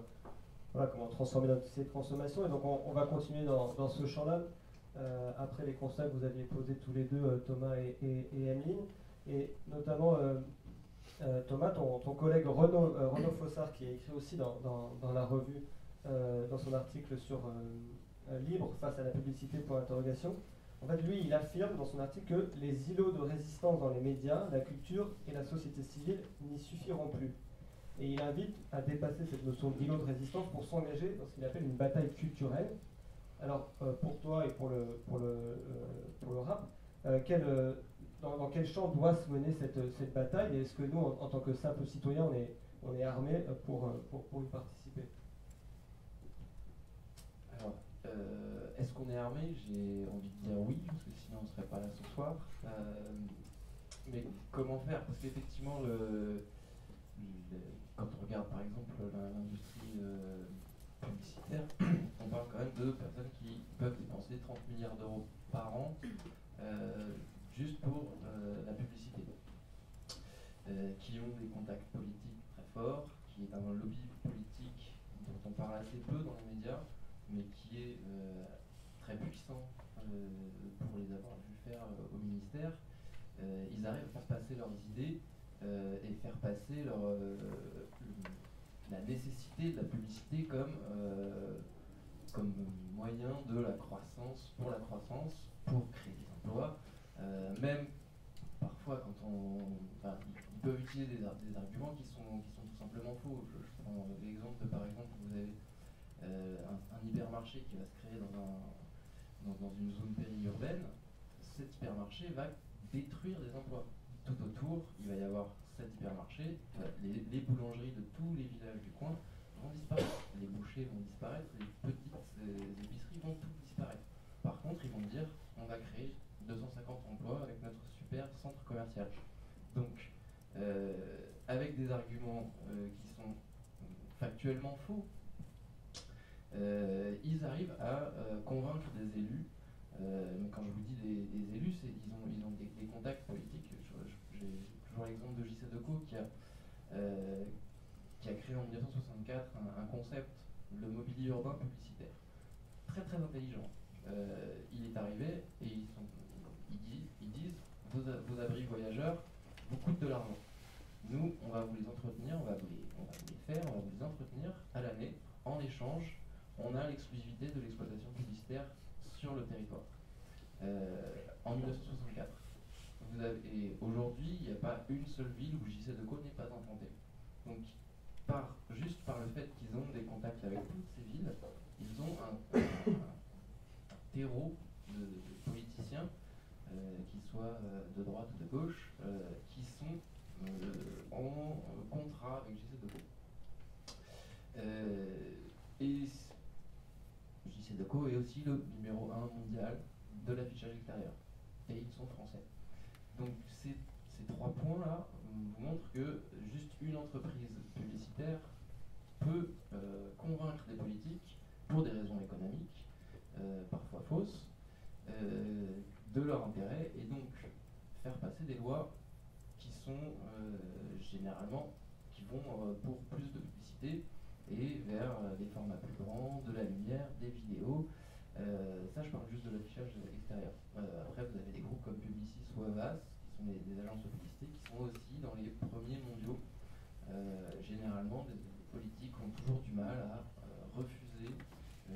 voilà, comment transformer notre société de consommation. Et donc on va continuer dans ce champ-là. Après les constats que vous aviez posés tous les deux, Thomas et Emeline, et notamment Thomas, ton collègue Renaud Fossard, qui a écrit aussi dans la revue, dans son article sur Libre face à la publicité pour l'interrogation, en fait lui il affirme dans son article que les îlots de résistance dans les médias, la culture et la société civile n'y suffiront plus. Et il invite à dépasser cette notion d'îlot de résistance pour s'engager dans ce qu'il appelle une bataille culturelle. Alors, pour toi et pour le rap, dans quel champ doit se mener cette bataille? Et est-ce que nous, en tant que simples citoyens, on est armés pour y participer? Alors, est-ce qu'on est armés? J'ai envie de dire oui, parce que sinon on ne serait pas là ce soir. Mais comment faire? Parce qu'effectivement, quand on regarde par exemple l'industrie publicitaire, on parle quand même de personnes qui peuvent dépenser 30 milliards d'euros par an juste pour la publicité, qui ont des contacts politiques très forts, qui est un lobby politique dont on parle assez peu dans les médias, mais qui est très puissant pour les avoir vu faire au ministère. Ils arrivent à faire passer leurs idées et faire passer la nécessité de la publicité comme moyen de la croissance, pour la croissance, pour créer des emplois. Même parfois, ils peuvent utiliser des arguments qui sont tout simplement faux. Je prends l'exemple de, par exemple, vous avez un hypermarché qui va se créer dans une zone périurbaine. Cet hypermarché va détruire des emplois. Tout autour, il va y avoir cet hypermarché, les boulangeries de tous les villages du coin vont disparaître, les bouchers vont disparaître, les petites épiceries vont toutes disparaître. Par contre, ils vont dire, on va créer 250 emplois avec notre super centre commercial. Donc, avec des arguments qui sont factuellement faux, ils arrivent à convaincre des élus. Mais quand je vous dis des élus, ils ont des contacts politiques. J'ai toujours l'exemple de JCDecaux qui a créé en 1964 un concept, le mobilier urbain publicitaire. Très très intelligent. Il est arrivé et ils disent vos abris voyageurs vous coûtent de l'argent. Nous, on va vous les entretenir, on va vous les entretenir à l'année. En échange, on a l'exclusivité de l'exploitation publicitaire sur le territoire. en 1964. Vous avez, et aujourd'hui, il n'y a pas une seule ville où JCDecaux n'est pas implanté. Donc, juste par le fait qu'ils ont des contacts avec toutes ces villes, ils ont un terreau de politiciens, qu'ils soient de droite ou de gauche, qui sont en contrat avec JCDecaux. Et JCDecaux est aussi le numéro 1 mondial de l'affichage extérieur. Et ils sont français. Donc ces trois points-là vous montrent que juste une entreprise publicitaire peut convaincre des politiques, pour des raisons économiques, parfois fausses, de leur intérêt, et donc faire passer des lois qui sont généralement, qui vont pour plus de publicité, et vers des formats plus grands, de la lumière, des vidéos. Ça, je parle juste de l'affichage extérieur. Après, vous avez des groupes comme Publicis ou Havas, qui sont des agences de publicité, qui sont aussi dans les premiers mondiaux. Généralement, les politiques ont toujours du mal à refuser,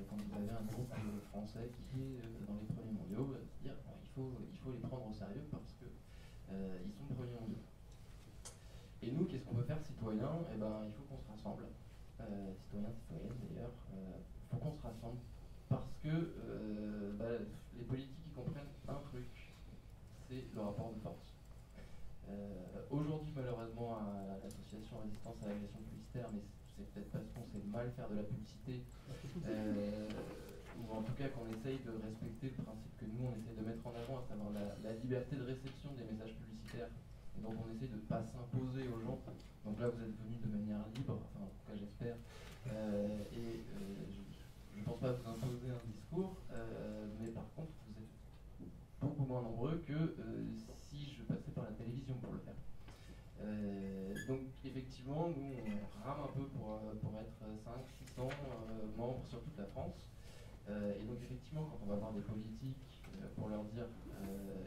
quand vous avez un groupe français qui est dans les premiers mondiaux, se dire il faut les prendre au sérieux parce que ils sont les premiers mondiaux. Et nous, qu'est-ce qu'on peut faire, citoyens? Eh ben, il faut qu'on se rassemble. Citoyens, citoyennes d'ailleurs, il faut qu'on se rassemble. Parce que les politiques ils comprennent un truc, c'est le rapport de force. Aujourd'hui, malheureusement, à l'association Résistance à l'agression publicitaire, mais c'est peut-être parce qu'on sait mal faire de la publicité, ou en tout cas qu'on essaye de respecter le principe que nous on essaye de mettre en avant, à savoir la liberté de réception des messages publicitaires. Et donc on essaye de ne pas s'imposer aux gens. Donc là, vous êtes venus de manière libre, enfin, en tout cas j'espère, je ne pense pas vous imposer un discours, mais par contre, vous êtes beaucoup moins nombreux que si je passais par la télévision pour le faire. Donc, effectivement, nous, on rame un peu pour être 500-600 membres sur toute la France. Et donc, effectivement, quand on va voir des politiques pour leur dire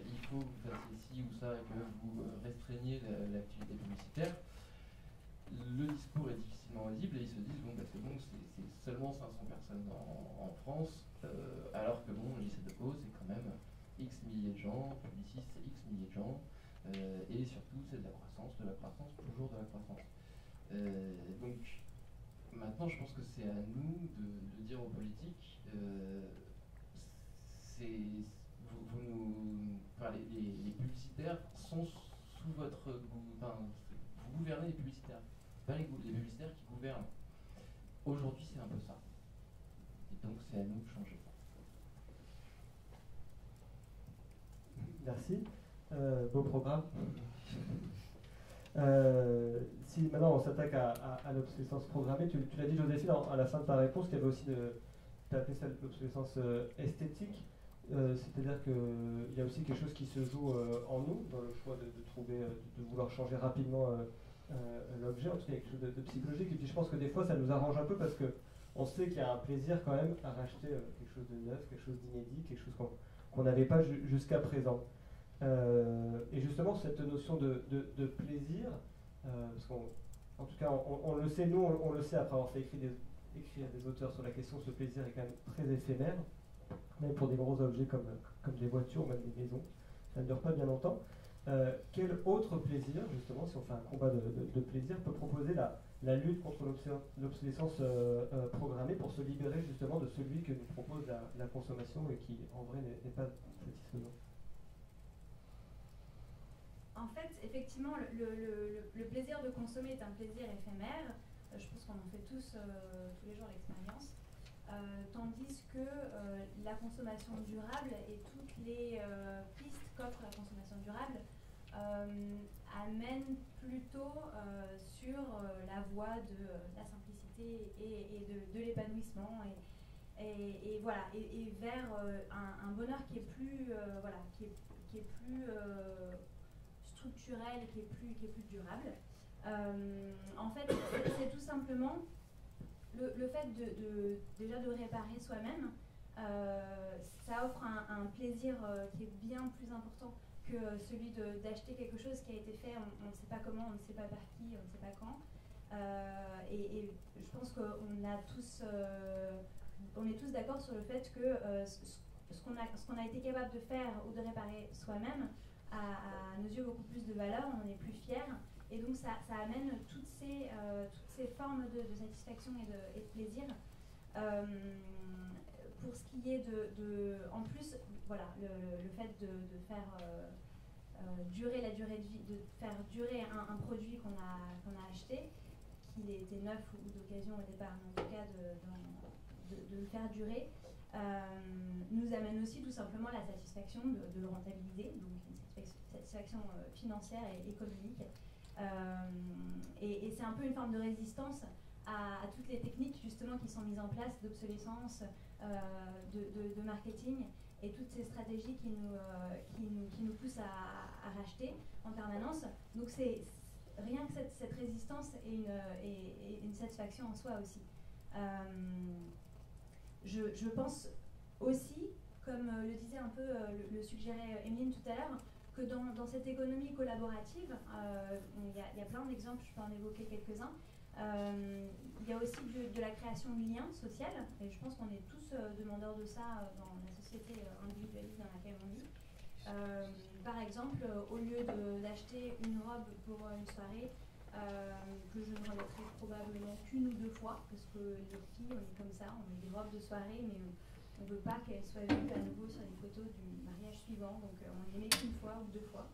il faut que vous fassiez ci ou ça et que vous restreignez l'activité publicitaire, le discours est difficilement audible et ils se disent bon, bah, c'est bon, c'est seulement 500 personnes en France, alors que bon, JCDecaux c'est quand même X milliers de gens, Publicis c'est X milliers de gens, et surtout c'est de la croissance, toujours de la croissance. Donc maintenant je pense que c'est à nous de dire aux politiques, les publicitaires sont sous votre gouverne. Vous gouvernez les publicitaires, pas les publicitaires qui gouvernent. Aujourd'hui, c'est un peu ça. Et donc, c'est à nous de changer ça. Merci. Beau programme. Si maintenant on s'attaque à l'obsolescence programmée, tu l'as dit, Joséphine, à la fin de ta réponse, tu avais aussi appelé ça l'obsolescence esthétique. C'est-à-dire qu'il y a aussi quelque chose qui se joue en nous, dans le choix de vouloir changer rapidement l'objet, en tout cas quelque chose de psychologique. Et puis je pense que des fois ça nous arrange un peu parce qu'on sait qu'il y a un plaisir quand même à racheter quelque chose de neuf, quelque chose d'inédit, quelque chose qu'on n'avait pas jusqu'à présent. Et justement cette notion de plaisir, parce qu'en tout cas on le sait, nous on le sait après avoir fait écrire des auteurs sur la question, ce plaisir est quand même très éphémère. Même pour des gros objets comme des voitures, même des maisons, ça ne dure pas bien longtemps. Quel autre plaisir, justement, si on fait un combat de plaisir, peut proposer la lutte contre l'obsolescence programmée pour se libérer justement de celui que nous propose la consommation et qui, en vrai, n'est pas satisfaisant? En fait, effectivement, le plaisir de consommer est un plaisir éphémère. Je pense qu'on en fait tous les jours l'expérience. Tandis que la consommation durable et toutes les pistes qu'offre la consommation durable amènent plutôt sur la voie de la simplicité et de l'épanouissement et voilà, et vers un bonheur qui est plus voilà, qui est plus structurel, qui est plus durable. En fait, c'est tout simplement le fait déjà de réparer soi-même, ça offre un plaisir qui est bien plus important que celui d'acheter quelque chose qui a été fait, on ne sait pas comment, on ne sait pas par qui, on ne sait pas quand. Et je pense qu'on est tous d'accord sur le fait que ce qu'on a été capable de faire ou de réparer soi-même a à nos yeux beaucoup plus de valeur, on en est plus fiers, et donc ça amène toutes ces formes de satisfaction et de plaisir. Pour ce qui est en plus, voilà, le fait de faire durer la durée de vie, de faire durer un produit qu'on a acheté, qu'il ait été neuf ou d'occasion au départ, mais en tout cas de le faire durer, nous amène aussi tout simplement la satisfaction de le rentabiliser, donc une satisfaction financière et économique. Et c'est un peu une forme de résistance à toutes les techniques justement qui sont mises en place d'obsolescence, de marketing et toutes ces stratégies qui nous poussent à racheter en permanence. Donc c'est rien que cette résistance et une satisfaction en soi aussi. Je pense aussi, comme le disait un peu, le suggérait Emeline tout à l'heure, que dans cette économie collaborative, il y a plein d'exemples, je peux en évoquer quelques-uns. Il y a aussi de la création de liens sociaux, et je pense qu'on est tous demandeurs de ça dans la société individualiste dans laquelle on vit. Par exemple, au lieu d'acheter une robe pour une soirée, que je ne remettrai probablement qu'une ou deux fois, parce que les filles, on est comme ça, on met des robes de soirée, mais on ne veut pas qu'elles soient vues à nouveau sur les photos du mariage suivant, donc on les met qu'une fois ou deux fois.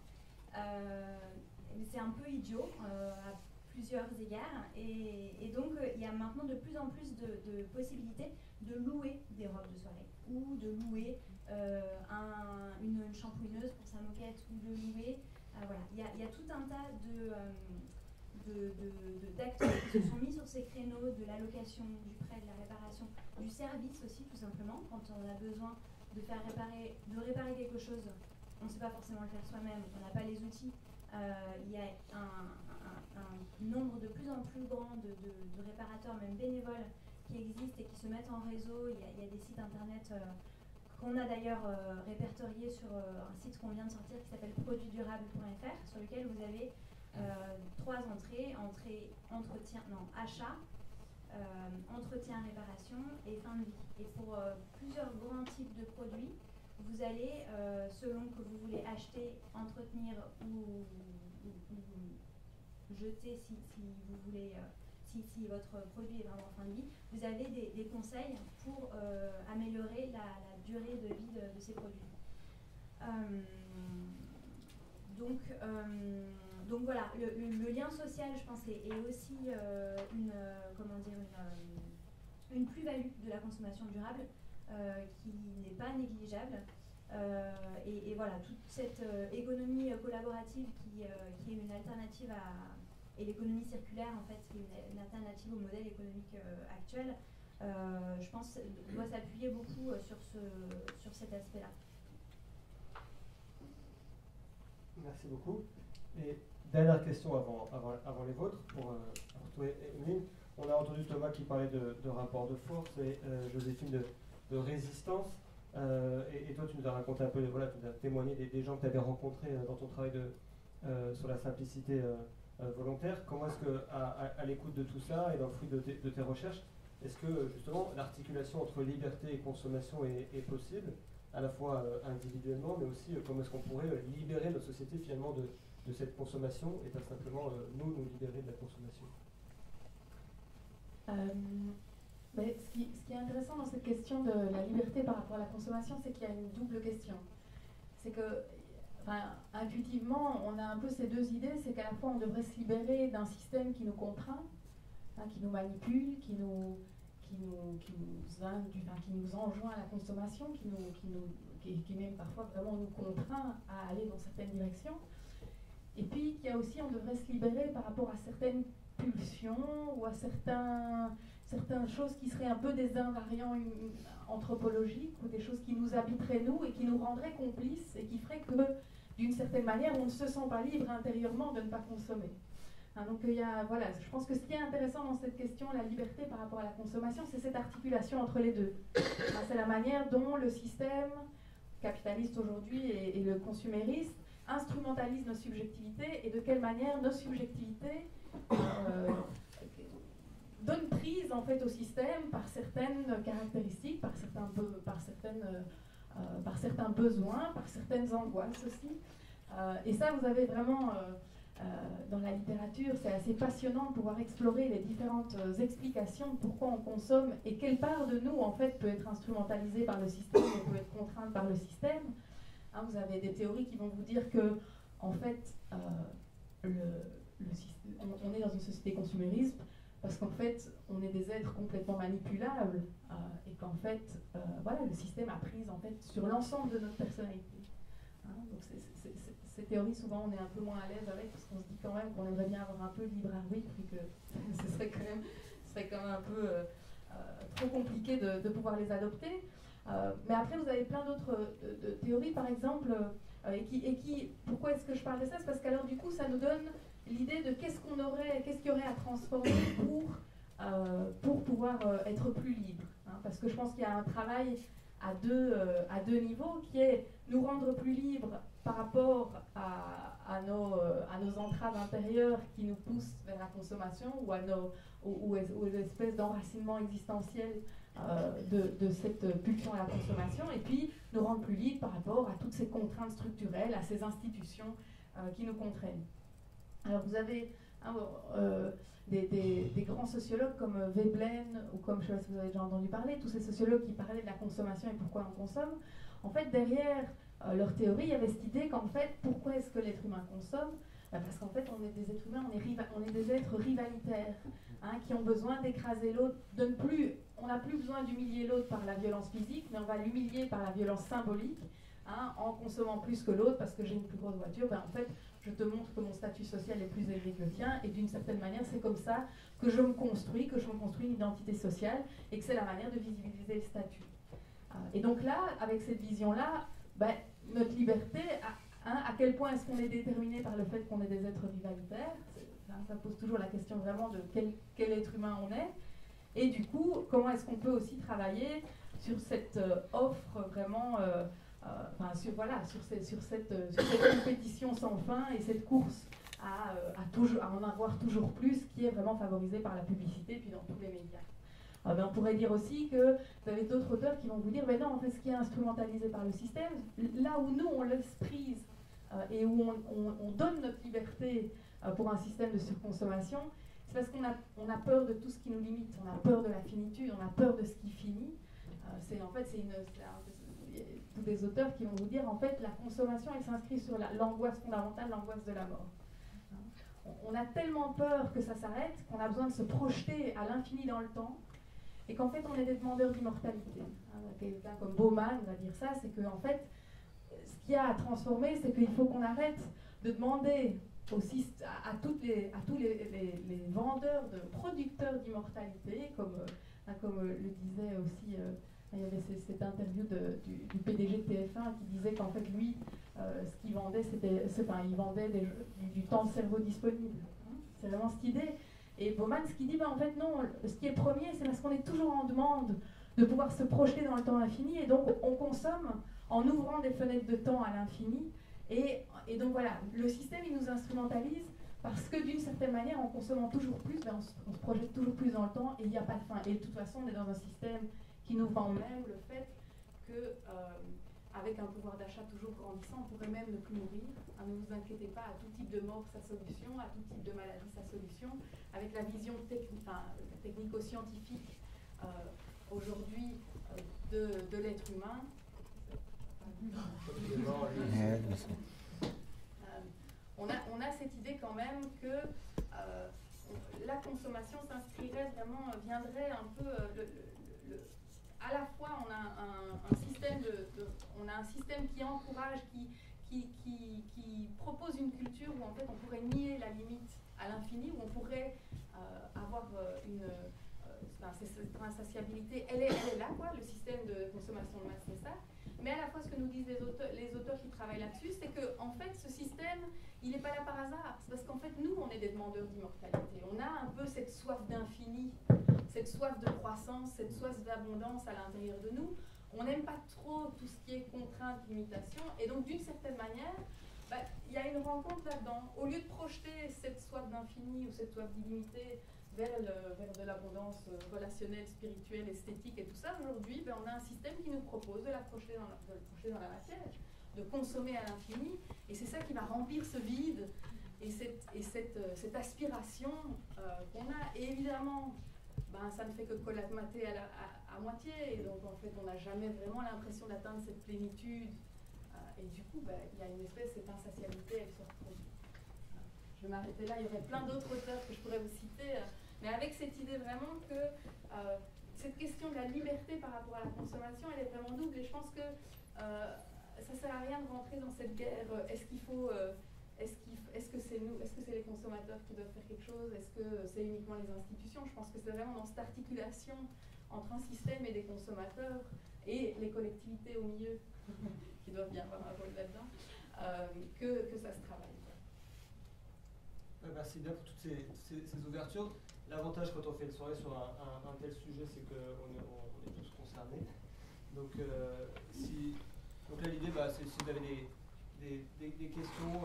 C'est un peu idiot, à plusieurs égards, et donc il y a maintenant de plus en plus de possibilités de louer des robes de soirée, ou de louer une shampouineuse pour sa moquette, ou de louer, voilà, il y a tout un tas d'acteurs qui se sont mis sur ces créneaux, de la location, du prêt, de la réparation, du service aussi tout simplement, quand on a besoin de faire réparer, quelque chose, on ne sait pas forcément le faire soi-même, on n'a pas les outils, il y a un nombre de plus en plus grand de réparateurs, même bénévoles, qui existent et qui se mettent en réseau. Il y a des sites internet qu'on a d'ailleurs répertoriés sur un site qu'on vient de sortir qui s'appelle produitsdurables.fr, sur lequel vous avez 3 entrées, entretien, non, achat, entretien, réparation et fin de vie. Et pour plusieurs grands types de produits, vous allez, selon que vous voulez acheter, entretenir ou jeter si vous voulez, si votre produit est vraiment en fin de vie, vous avez des conseils pour améliorer la durée de vie de ces produits. Donc voilà, le lien social, je pense, est aussi une plus-value de la consommation durable qui n'est pas négligeable. Et voilà, toute cette économie collaborative qui est une alternative et l'économie circulaire, en fait, qui est une alternative au modèle économique actuel, je pense, doit s'appuyer beaucoup sur cet aspect-là. Merci beaucoup. Et dernière question avant les vôtres, pour toi, Emeline. On a entendu Thomas qui parlait de rapport de force et Joséphine de résistance. Et toi, tu nous as raconté un peu, voilà, tu nous as témoigné des gens que tu avais rencontrés dans ton travail sur la simplicité volontaire. Comment est-ce que, à l'écoute de tout ça et dans le fruit de tes recherches, est-ce que justement l'articulation entre liberté et consommation est possible, à la fois individuellement, mais aussi comment est-ce qu'on pourrait libérer notre société finalement de cette consommation et pas simplement nous libérer de la consommation? Ce qui est intéressant dans cette question de la liberté par rapport à la consommation, c'est qu'il y a une double question. C'est que, enfin, intuitivement, on a un peu ces deux idées, c'est qu'à la fois on devrait se libérer d'un système qui nous contraint, hein, qui nous manipule, qui nous enjoint à la consommation, qui même parfois vraiment nous contraint à aller dans certaines directions. Et puis qu'il y a aussi, on devrait se libérer par rapport à certaines pulsions ou à certaines choses qui seraient un peu des invariants anthropologiques ou des choses qui nous habiteraient nous et qui nous rendraient complices et qui feraient que, d'une certaine manière, on ne se sent pas libre intérieurement de ne pas consommer. Hein, donc voilà, je pense que ce qui est intéressant dans cette question, la liberté par rapport à la consommation, c'est cette articulation entre les deux. Hein, c'est la manière dont le système capitaliste aujourd'hui et le consumériste instrumentalise nos subjectivités et de quelle manière nos subjectivités donne prise en fait au système par certaines caractéristiques, par certaines par certains besoins, par certaines angoisses aussi. Et ça, vous avez vraiment, dans la littérature, c'est assez passionnant de pouvoir explorer les différentes explications de pourquoi on consomme et quelle part de nous, en fait, peut être instrumentalisée par le système et peut être contrainte par le système. Hein, vous avez des théories qui vont vous dire que, en fait, on est dans une société consumériste parce qu'en fait, on est des êtres complètement manipulables et qu'en fait, voilà, le système a prise en fait, sur l'ensemble de notre personnalité. Hein, donc ces théories, souvent, on est un peu moins à l'aise avec parce qu'on se dit quand même qu'on aimerait bien avoir un peu de libre arbitre et que ce serait quand même un peu trop compliqué de pouvoir les adopter. Mais après, vous avez plein d'autres théories, par exemple, pourquoi est-ce que je parle de ça? C'est parce qu'alors, du coup, ça nous donne l'idée de qu'est-ce qu'il y aurait à transformer pour pouvoir être plus libre. Hein, parce que je pense qu'il y a un travail à deux niveaux, qui est nous rendre plus libres par rapport à nos entraves intérieures qui nous poussent vers la consommation ou aux espèces d'enracinement existentiel de cette pulsion à la consommation, et puis nous rendre plus libres par rapport à toutes ces contraintes structurelles, à ces institutions qui nous contraignent. Alors vous avez des grands sociologues comme Veblen, ou comme, je ne sais pas si vous avez déjà entendu parler, tous ces sociologues qui parlaient de la consommation et pourquoi on consomme. En fait, derrière leur théorie, il y avait cette idée qu'en fait, pourquoi est-ce que l'être humain consomme? Parce qu'en fait, on est des êtres humains, on est des êtres rivalitaires, hein, qui ont besoin d'écraser l'autre, on n'a plus besoin d'humilier l'autre par la violence physique, mais on va l'humilier par la violence symbolique, hein, en consommant plus que l'autre, parce que j'ai une plus grosse voiture, ben en fait, je te montre que mon statut social est plus élevé que le tien, et d'une certaine manière, c'est comme ça que je me construis, une identité sociale, et que c'est la manière de visibiliser le statut. Et donc là, avec cette vision-là, ben, notre liberté... à quel point est-ce qu'on est déterminé par le fait qu'on est des êtres rivalitaires? Ça pose toujours la question vraiment de quel être humain on est. Et du coup, comment est-ce qu'on peut aussi travailler sur cette offre vraiment... sur cette compétition sans fin et cette course à en avoir toujours plus, qui est vraiment favorisée par la publicité, puis dans tous les médias. On pourrait dire aussi que vous avez d'autres auteurs qui vont vous dire « Mais non, en fait, ce qui est instrumentalisé par le système, là où nous, on laisse prise et où on donne notre liberté pour un système de surconsommation, c'est parce qu'on a peur de tout ce qui nous limite, on a peur de la finitude, on a peur de ce qui finit. » Tous des auteurs qui vont vous dire, en fait, la consommation, elle s'inscrit sur l'angoisse fondamentale, l'angoisse de la mort. On a tellement peur que ça s'arrête qu'on a besoin de se projeter à l'infini dans le temps, et qu'en fait, on est des demandeurs d'immortalité. Quelqu'un comme Bauman va dire ça, c'est qu'en fait, ce qu'il y a à transformer, c'est qu'il faut qu'on arrête de demander aussi à tous les vendeurs, de producteurs d'immortalité, comme le disait aussi... Il y avait cette interview du PDG de TF1 qui disait qu'en fait, lui, ce qu'il vendait, il vendait du temps de cerveau disponible. C'est vraiment cette idée. Et Bauman, ce qu'il dit, en fait, non, ce qui est premier, c'est parce qu'on est toujours en demande de pouvoir se projeter dans le temps infini. Et donc, on consomme en ouvrant des fenêtres de temps à l'infini. Et donc, voilà, le système, il nous instrumentalise parce que, d'une certaine manière, en consommant toujours plus, ben, on se projette toujours plus dans le temps et il n'y a pas de fin. Et de toute façon, on est dans un système qui nous vend même le fait qu'avec un pouvoir d'achat toujours grandissant, on pourrait même ne plus mourir. Hein, ne vous inquiétez pas, à tout type de mort, sa solution, à tout type de maladie, sa solution. Avec la vision technico-scientifique aujourd'hui de l'être humain. On a cette idée quand même que... la consommation s'inscrirait vraiment, viendrait un peu... À la fois, on a un système qui encourage, qui propose une culture où en fait on pourrait nier la limite à l'infini, où on pourrait avoir une insatiabilité. Elle est là, quoi. Le système de consommation de masse, c'est ça. Mais à la fois, ce que nous disent les auteurs qui travaillent là-dessus, c'est que en fait, ce système, il n'est pas là par hasard. C'est parce qu'en fait, nous, on est des demandeurs d'immortalité. On a un peu cette soif d'infini, cette soif de croissance, cette soif d'abondance à l'intérieur de nous. On n'aime pas trop tout ce qui est contrainte, limitation. Et donc, d'une certaine manière, il y a une rencontre là-dedans. Au lieu de projeter cette soif d'infini ou cette soif d'illimité vers de l'abondance relationnelle, spirituelle, esthétique et tout ça. Aujourd'hui, ben, on a un système qui nous propose de l'approcher dans la matière, de consommer à l'infini, et c'est ça qui va remplir ce vide et cette aspiration qu'on a. Et évidemment, ben, ça ne fait que colmater à moitié, et donc en fait, on n'a jamais vraiment l'impression d'atteindre cette plénitude, et du coup, ben, il y a une espèce, cette insatiabilité, elle se reproduit. Je vais m'arrêter là, il y aurait plein d'autres auteurs que je pourrais vous citer, mais avec cette idée vraiment que cette question de la liberté par rapport à la consommation, elle est vraiment double, et je pense que ça ne sert à rien de rentrer dans cette guerre. Est-ce qu'il faut, est-ce que c'est nous, est-ce que c'est les consommateurs qui doivent faire quelque chose, est-ce que c'est uniquement les institutions? Je pense que c'est vraiment dans cette articulation entre un système et des consommateurs et les collectivités au milieu, qui doivent bien avoir un rôle là-dedans, que ça se travaille. Merci bien pour toutes ces ouvertures. L'avantage quand on fait une soirée sur un tel sujet, c'est qu'on est tous concernés. Donc, donc là, l'idée, bah, c'est si vous avez des questions,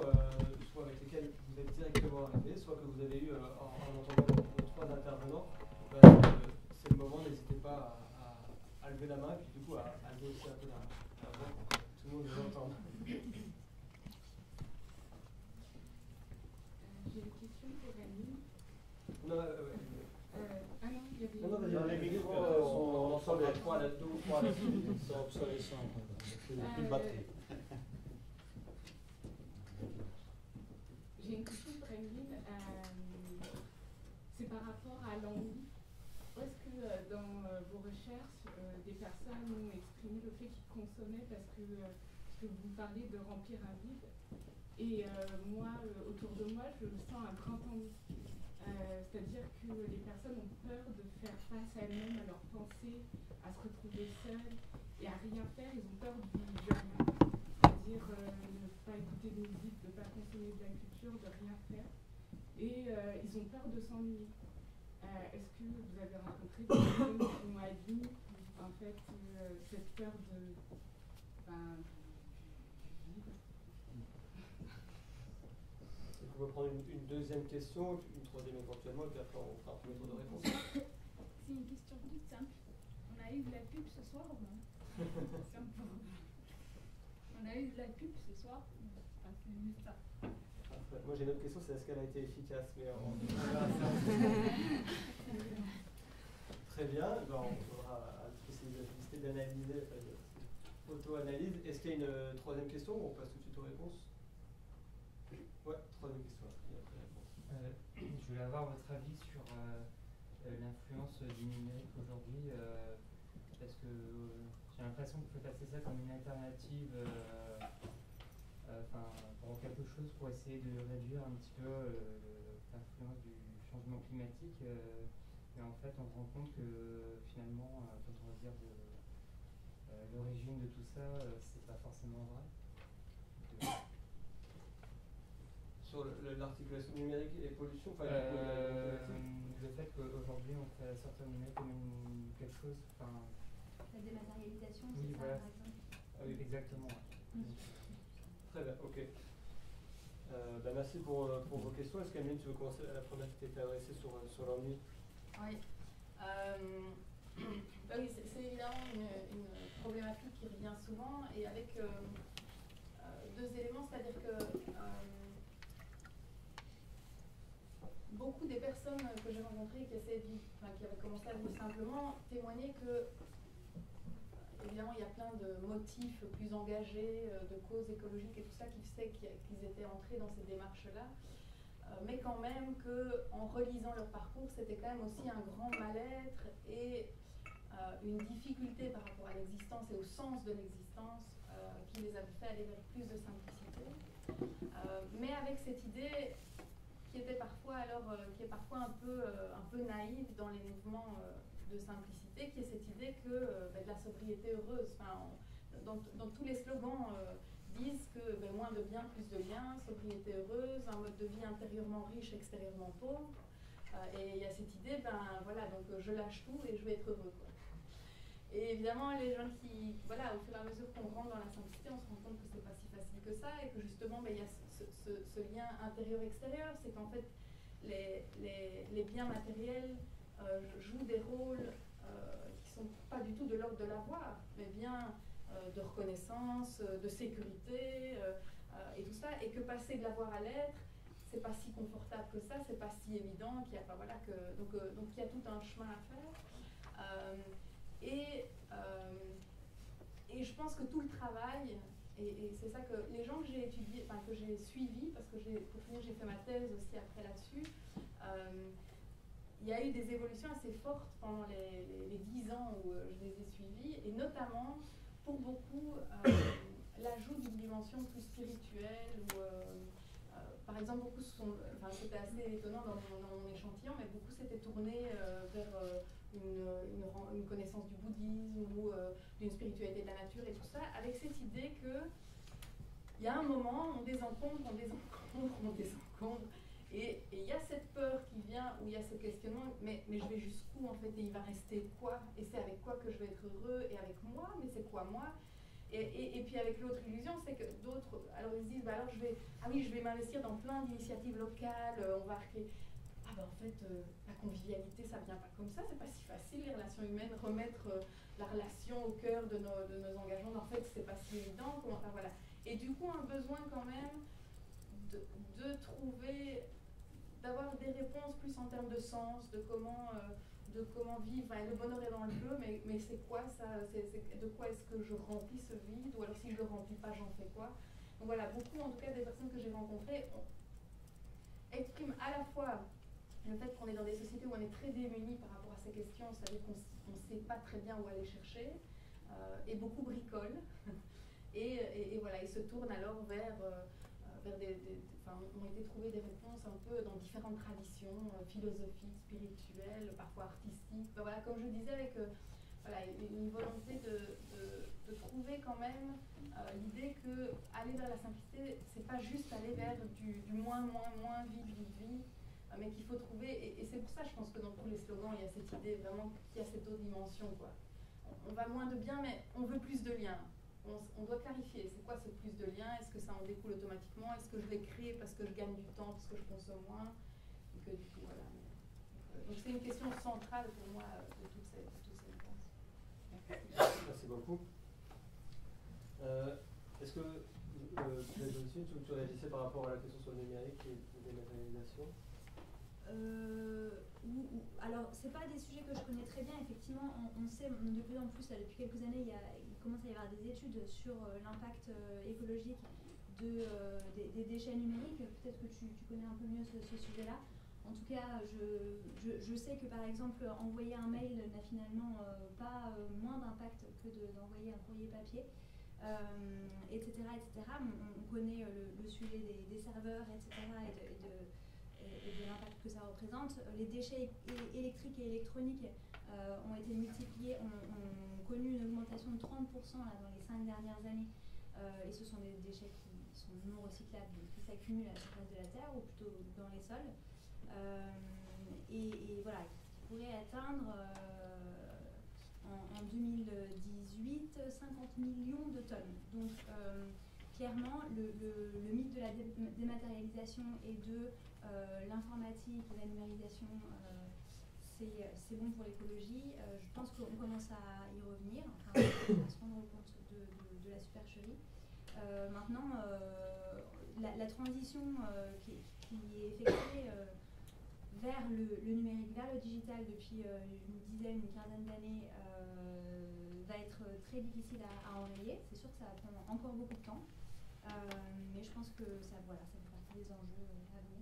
soit avec lesquelles vous êtes directement arrivé, soit que vous avez eu en entendant nos trois intervenants, bah, c'est le moment, n'hésitez pas à lever la main, et puis du coup à lever aussi un peu la main pour que tout le monde nous entende. J'ai une question pour Annie. Non, il y avait... Non, les micros sont ensemble, il y a trois là-dedans, trois là-dessus, ils sont obsolescents, il n'y a plus de batterie. J'ai une question pour Emeline, c'est par rapport à l'envie. Est-ce que dans vos recherches, des personnes ont exprimé le fait qu'ils consommaient parce que vous parlez de remplir un vide? Et moi, autour de moi, je sens un grand envie. C'est-à-dire que les personnes ont peur de faire face à elles-mêmes, à leurs pensées, à se retrouver seules et à rien faire. Ils ont peur du rien. C'est-à-dire ne pas écouter de musique, de ne pas consommer de la culture, de rien faire. Et ils ont peur de s'ennuyer. Est-ce que vous avez rencontré des personnes qui ont admis en fait, cette peur de... Ben, on peut prendre une deuxième question, une troisième éventuellement, et puis après on fera un premier tour de réponse. C'est une question toute simple. On a eu de la pub ce soir ou non? On a eu de la pub ce soir? Enfin, c'est juste ça. Après, moi j'ai une autre question, c'est est-ce qu'elle a été efficace? Mais on... Très bien, ben, on pourra essayer d'analyser, auto-analyse. Est-ce qu'il y a une troisième question ou on passe tout de suite aux réponses? Ouais, troisième question. Je voulais avoir votre avis sur l'influence du numérique aujourd'hui, parce que j'ai l'impression qu'on peut passer ça comme une alternative, pour quelque chose pour essayer de réduire un petit peu l'influence du changement climatique. Mais en fait, on se rend compte que finalement, quand on regarde l'origine de tout ça, c'est pas forcément vrai. Sur l'articulation numérique et les pollutions, le fait qu'aujourd'hui on fait la sortie numérique comme quelque chose, enfin... La dématérialisation, oui, c'est voilà. Ça, par exemple. Ah oui, exactement. Ouais. Très bien, ok. Bah, merci pour vos questions. Est-ce qu'Amélie, tu veux commencer à la première qui t'était adressée sur l'ennui? Oui. Oui, c'est évidemment une problématique qui revient souvent, et avec deux éléments, c'est-à-dire que... beaucoup des personnes que j'ai rencontrées qui avaient commencé à vivre simplement témoignaient que, évidemment, il y a plein de motifs plus engagés, de causes écologiques et tout ça qui faisaient qu'ils étaient entrés dans ces démarches-là, mais quand même qu'en relisant leur parcours, c'était quand même aussi un grand mal-être et une difficulté par rapport à l'existence et au sens de l'existence qui les avait fait aller vers plus de simplicité. Mais avec cette idée... qui est parfois un peu naïve dans les mouvements de simplicité, qui est cette idée que de la sobriété heureuse. Enfin, dans tous les slogans disent que moins de biens, plus de liens, sobriété heureuse, un mode de vie intérieurement riche, extérieurement pauvre. Et il y a cette idée, voilà, donc je lâche tout et je vais être heureux, quoi. Et évidemment, les gens qui, voilà, au fur et à mesure qu'on rentre dans la simplicité, on se rend compte que c'est pas si facile que ça, et que justement, il y a ce lien intérieur-extérieur, c'est qu'en fait, les biens matériels jouent des rôles qui ne sont pas du tout de l'ordre de l'avoir, mais bien de reconnaissance, de sécurité et tout ça, et que passer de l'avoir à l'être, c'est pas si confortable que ça, c'est pas si évident, qu'il y a, enfin, voilà, que, donc il y a tout un chemin à faire. Et je pense que tout le travail, et c'est ça que les gens que j'ai étudiés, enfin que j'ai suivis, parce que pour finir j'ai fait ma thèse aussi après là-dessus, il y a eu des évolutions assez fortes pendant les 10 ans où je les ai suivis, et notamment pour beaucoup l'ajout d'une dimension plus spirituelle, où, par exemple, beaucoup sont, enfin, c'était assez étonnant dans mon échantillon, mais beaucoup s'étaient tournés vers une connaissance du bouddhisme ou d'une spiritualité de la nature et tout ça, avec cette idée qu'il y a un moment, on désencombre, et il y a cette peur qui vient, où il y a ce questionnement, mais je vais jusqu'où en fait, et il va rester quoi, et c'est avec quoi que je vais être heureux, et avec moi, mais c'est quoi moi? Et puis avec l'autre illusion, c'est que d'autres, alors ils se disent, bah alors je vais m'investir dans plein d'initiatives locales, on va arquer. Ah ben en fait, la convivialité, ça vient pas comme ça, c'est pas si facile, les relations humaines, remettre la relation au cœur de nos engagements, en fait, c'est pas si évident, comment, enfin, voilà. Et du coup, un besoin quand même de trouver, d'avoir des réponses plus en termes de sens, de comment vivre, enfin, le bonheur est dans le jeu, mais c'est quoi ça, de quoi est-ce que je remplis ce vide, ou alors si je le remplis pas, j'en fais quoi? Donc voilà, beaucoup en tout cas des personnes que j'ai rencontrées expriment à la fois le fait qu'on est dans des sociétés où on est très démunis par rapport à ces questions, c'est-à-dire qu'on ne sait pas très bien où aller chercher, et beaucoup bricolent, et voilà, ils se tournent alors vers ont été trouvées des réponses un peu dans différentes traditions, philosophiques, spirituelles, parfois artistiques. Ben voilà, comme je disais, avec voilà, une volonté de trouver quand même l'idée que aller vers la simplicité, c'est pas juste aller vers du moins, vite, mais qu'il faut trouver. Et c'est pour ça, je pense que dans tous les slogans, il y a cette idée vraiment qu'il y a cette autre dimension, quoi. On va moins de bien, mais on veut plus de liens. On doit clarifier, c'est quoi ce plus de lien? Est-ce que ça en découle automatiquement? Est-ce que je l'ai créé parce que je gagne du temps, parce que je consomme moins? Et que, du coup, voilà. Donc c'est une question centrale pour moi de toutes ces réponses. Merci beaucoup. Est-ce que tu réagissais par rapport à la question sur le numérique et la dématérialisation? Alors, ce n'est pas des sujets que je connais très bien, effectivement, on sait de plus en plus, là, depuis quelques années, il commence à y avoir des études sur l'impact écologique des déchets numériques. Peut-être que tu connais un peu mieux ce sujet-là. En tout cas, je sais que, par exemple, envoyer un mail n'a finalement pas moins d'impact que d'envoyer un courrier papier, etc., etc. On connaît le sujet des serveurs, etc., et de l'impact que ça représente. Les déchets électriques et électroniques ont été multipliés, ont connu une augmentation de 30% là, dans les 5 dernières années. Et ce sont des déchets qui sont non recyclables, donc qui s'accumulent à la surface de la Terre ou plutôt dans les sols. Et voilà, qui pourraient atteindre en 2018 50 millions de tonnes. Donc clairement, le mythe de la dématérialisation et de l'informatique et la numérisation, c'est bon pour l'écologie. Je pense qu'on commence à y revenir, enfin, à se rendre compte de la supercherie. Maintenant, la transition qui est effectuée vers le numérique, vers le digital depuis une quinzaine d'années va être très difficile à enrayer. C'est sûr que ça va prendre encore beaucoup de temps, mais je pense que ça fait partie des enjeux à venir.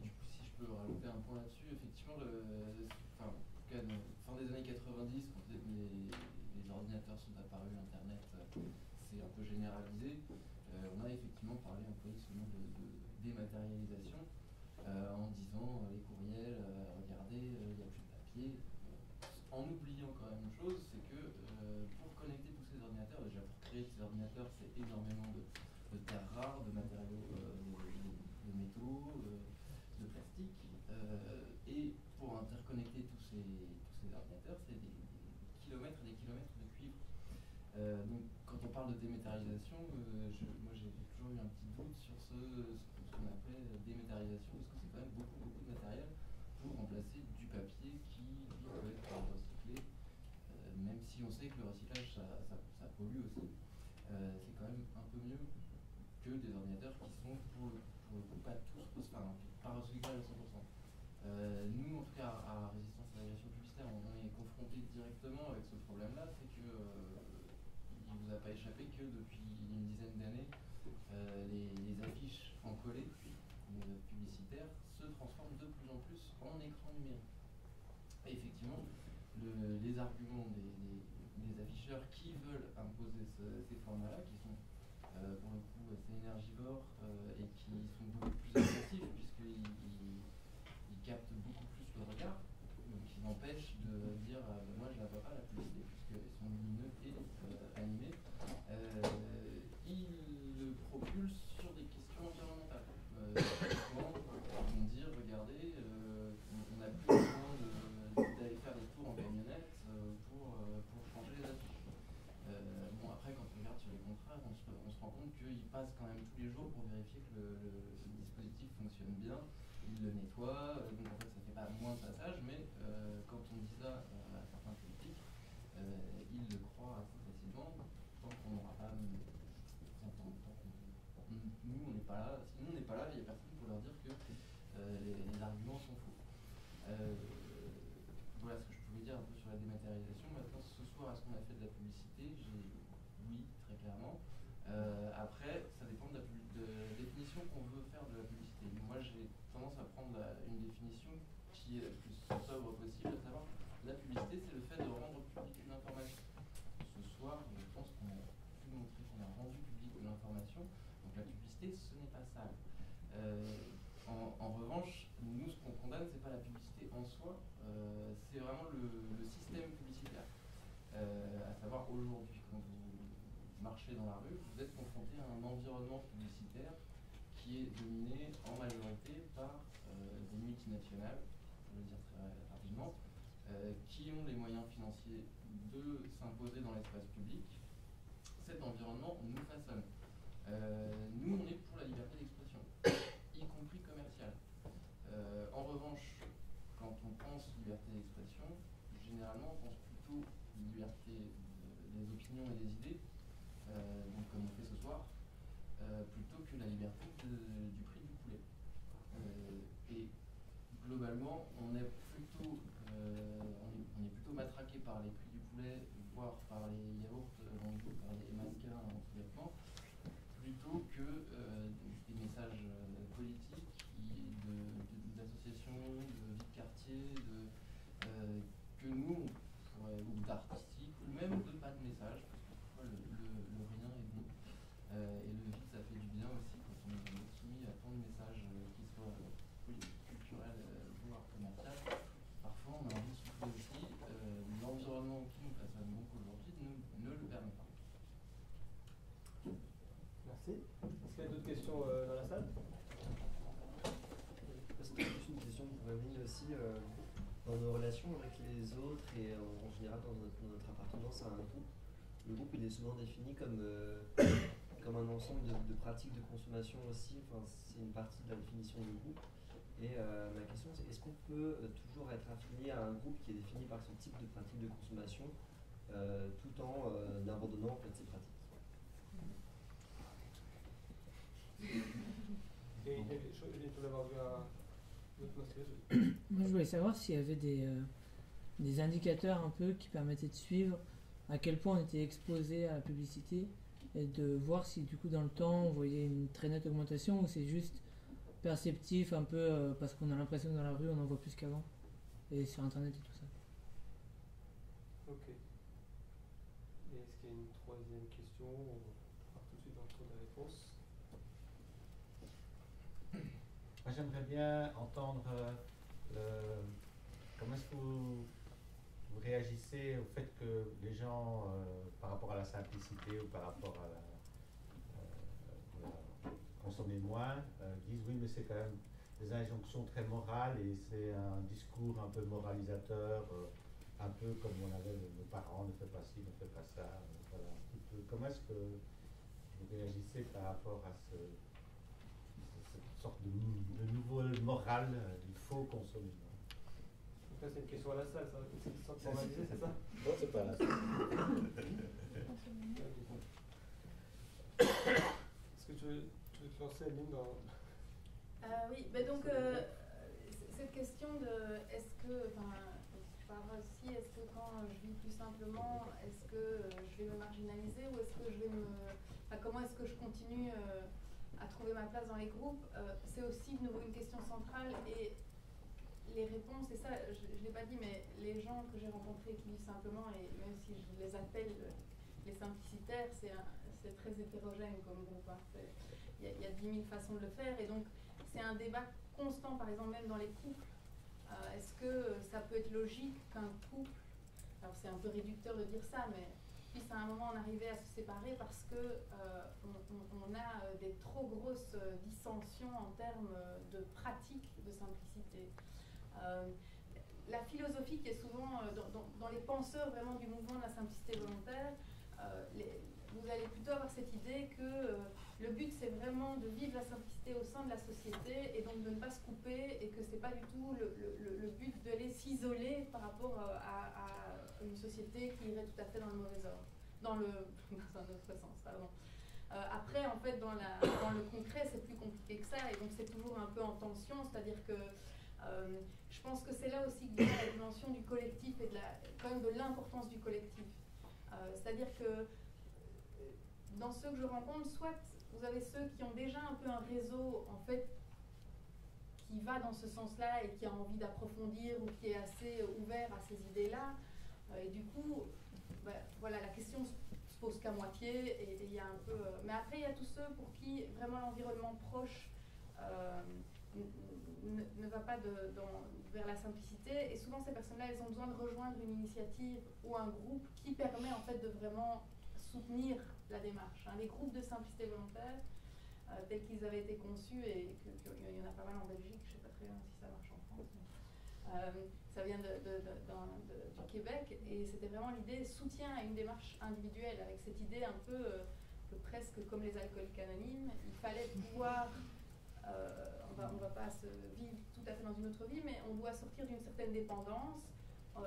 Et du coup, si je peux rajouter un point là-dessus, effectivement, en tout cas, fin des années 90, quand les ordinateurs sont apparus, Internet c'est un peu généralisé, on a effectivement employé ce mot de dématérialisation, en disant les courriels, regardez, il n'y a plus de papier, en oubliant quand même une chose, c'est que pour connecter tous ces ordinateurs, déjà pour créer ces ordinateurs, c'est énormément de terres rares, de matériaux, de métaux, de plastique, et pour interconnecter tous ces ordinateurs, c'est des kilomètres et des kilomètres de cuivre. Donc quand on parle de dématérialisation, moi j'ai toujours eu un petit doute compte sur ce qu'on appelait dématérialisation, parce que c'est quand même beaucoup de matériel pour remplacer du papier qui peut être recyclé, même si on sait que le recyclage ça pollue aussi. C'est quand même un peu mieux que des ordinateurs qui sont pour le coup pas tous enfin, pas recyclables à 100%. Nous, en tout cas, à Résistance à l'agression publicitaire, on est confronté directement avec ce problème-là, c'est que il ne vous a pas échappé que depuis une dizaine d'années, les affiches encollées publicitaires se transforment de plus en plus en écran numérique. Et effectivement, les arguments des afficheurs qui veulent imposer ces formats-là, qui sont pour le coup assez énergivores et qui sont beaucoup plus agressifs, puisqu'ils captent beaucoup plus le regard, donc ils empêchent de dire « moi je la vois pas la publicité » puisqu'elles sont lumineux et animées, ils le propulsent sur des questions environnementales. Souvent, ils vont dire « regardez, on n'a plus besoin d'aller faire des tours en camionnette pour changer les affiches ». Bon, après, quand on regarde sur les contrats, on se rend compte qu'ils passent quand même tous les jours pour vérifier que le dispositif fonctionne bien. Ils le nettoient, donc en fait ça fait pas moins de passage, mais quand on dit ça à certains politiques, ils le croient assez facilement, tant qu'on n'aura pas... Nous on n'est pas là, si nous on n'est pas là, il n'y a personne pour leur dire que les arguments sont faux. Voilà ce que je pouvais dire un peu sur la dématérialisation. Maintenant ce soir, est-ce qu'on a fait de la publicité? Oui, très clairement. Après, ça dépend de la définition qu'on veut faire de la publicité. Moi, j'ai tendance à prendre une définition qui est la plus sobre possible, à savoir la publicité, c'est le fait de rendre public une information. Ce soir, je pense qu'on a pu montrer qu'on a rendu public une information. Donc la publicité, ce n'est pas ça. En revanche, nous, ce qu'on condamne, c'est pas la publicité en soi, c'est vraiment le système publicitaire. À savoir aujourd'hui, quand vous marchez dans la rue, vous êtes confronté à un environnement publicitaire qui est dominé en majorité par des multinationales, je veux dire très rapidement, qui ont les moyens financiers de s'imposer dans l'espace public. Cet environnement nous façonne. Nous, on est pour la liberté d'expression, y compris commerciale. En revanche, quand on pense liberté d'expression, généralement, on pense plutôt liberté des opinions et des idées, donc comme on fait ce soir, plutôt que la liberté du prix du poulet. Et globalement, on est plutôt matraqué par les prix du poulet, voire par les yaourts, par les mascarins en tous les plans, plutôt que des messages politiques, d'associations, de vie de quartier, que nous, ou d'artistique, ou même de pas de message, parce que parfois le rien est bon. Et le vide, ça fait du bien aussi quand on est soumis à tant de messages qui soient politiques, culturels, voire commerciaux. Parfois, on a envie de souffler aussi. L'environnement qui nous façonne donc aujourd'hui ne le permet pas. Merci. Est-ce qu'il y a d'autres questions dans la salle? Parce que c'est une question qui revenir aussi. Dans nos relations avec les autres et en général dans notre appartenance à un groupe, le groupe il est souvent défini comme un ensemble de pratiques de consommation aussi, enfin, c'est une partie de la définition du groupe. Et ma question c'est, est-ce qu'on peut toujours être affilié à un groupe qui est défini par ce type de pratique de consommation tout en abandonnant en fait, ces pratiques? Moi, je voulais savoir s'il y avait des indicateurs un peu qui permettaient de suivre à quel point on était exposé à la publicité et de voir si du coup dans le temps on voyait une très nette augmentation ou c'est juste perceptif un peu parce qu'on a l'impression que dans la rue on en voit plus qu'avant et sur internet et tout ça. Ok. Est-ce qu'il y a une troisième question? On part tout de suite dans le tour de réponse. Moi, j'aimerais bien entendre comment est-ce que vous réagissez au fait que les gens, par rapport à la simplicité ou par rapport à consommer moins, disent oui, mais c'est quand même des injonctions très morales et c'est un discours un peu moralisateur, un peu comme on avait nos parents, ne fais pas ci, ne fais pas ça. Voilà, un petit peu. Comment est-ce que vous réagissez par rapport à ce salle du faux consommateur. En fait, c'est une question à la salle, ça. C'est formalisé, c'est ça? Non, c'est pas à la salle. Est-ce que tu veux te lancer, Aline, dans... oui, mais donc, cette question de est-ce que... aussi, est-ce que quand je vis plus simplement, est-ce que je vais me marginaliser ou est-ce que je vais me... Enfin, comment est-ce que je continue à trouver ma place dans les groupes? C'est aussi de nouveau une question centrale et les réponses, et ça je ne l'ai pas dit, mais les gens que j'ai rencontrés qui vivent simplement, et même si je les appelle les simplicitaires, c'est très hétérogène comme groupe. Il y a 10 000 façons de le faire et donc c'est un débat constant, par exemple même dans les couples. Est-ce que ça peut être logique qu'un couple, alors c'est un peu réducteur de dire ça, mais puisse à un moment en arriver à se séparer parce qu'on a des trop grosses dissensions en termes de pratique de simplicité. La philosophie qui est souvent dans les penseurs vraiment du mouvement de la simplicité volontaire, vous allez plutôt avoir cette idée que le but c'est vraiment de vivre la simplicité au sein de la société et donc de ne pas se couper et que c'est pas du tout le but d'aller s'isoler par rapport à une société qui irait tout à fait dans le mauvais ordre, dans un autre sens, pardon. Après, en fait, dans le concret, c'est plus compliqué que ça et donc c'est toujours un peu en tension, c'est-à-dire que je pense que c'est là aussi que vient la dimension du collectif et quand même de l'importance du collectif. C'est-à-dire que dans ceux que je rencontre, soit vous avez ceux qui ont déjà un peu un réseau en fait qui va dans ce sens-là et qui a envie d'approfondir ou qui est assez ouvert à ces idées-là. Et du coup, bah, voilà, la question se pose qu'à moitié et il y a un peu... Mais après, il y a tous ceux pour qui vraiment l'environnement proche ne va pas vers la simplicité. Et souvent, ces personnes-là, elles ont besoin de rejoindre une initiative ou un groupe qui permet en fait de vraiment soutenir la démarche. Les groupes de simplicité volontaire, tels qu'ils avaient été conçus, et qu'il y en a pas mal en Belgique, je ne sais pas très bien si ça marche en France, mais, ça vient du Québec, et c'était vraiment l'idée soutien à une démarche individuelle, avec cette idée un peu que presque comme les alcooliques anonymes, il fallait pouvoir... on va pas se vivre tout à fait dans une autre vie, mais on doit sortir d'une certaine dépendance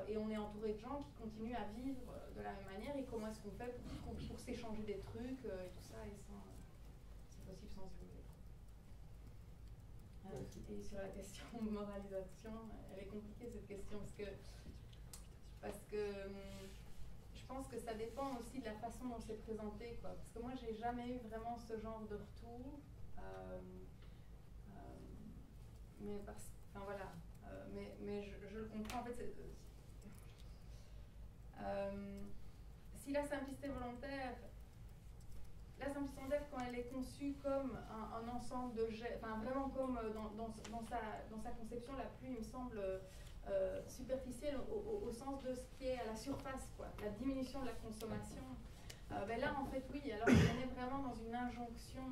et on est entouré de gens qui continuent à vivre de la même manière. Et comment est-ce qu'on fait pour s'échanger des trucs et tout ça, et sans, c'est possible sans se... Et sur la question de moralisation, elle est compliquée cette question parce que je pense que ça dépend aussi de la façon dont c'est présenté, quoi. Parce que moi, j'ai jamais eu vraiment ce genre de retour. Mais enfin voilà, mais je le comprends en fait. Si la simplicité volontaire, quand elle est conçue comme un ensemble de gestes, enfin vraiment comme dans sa conception la plus, il me semble, superficielle au sens de ce qui est à la surface, quoi, la diminution de la consommation. Ben là en fait oui, alors on est vraiment dans une injonction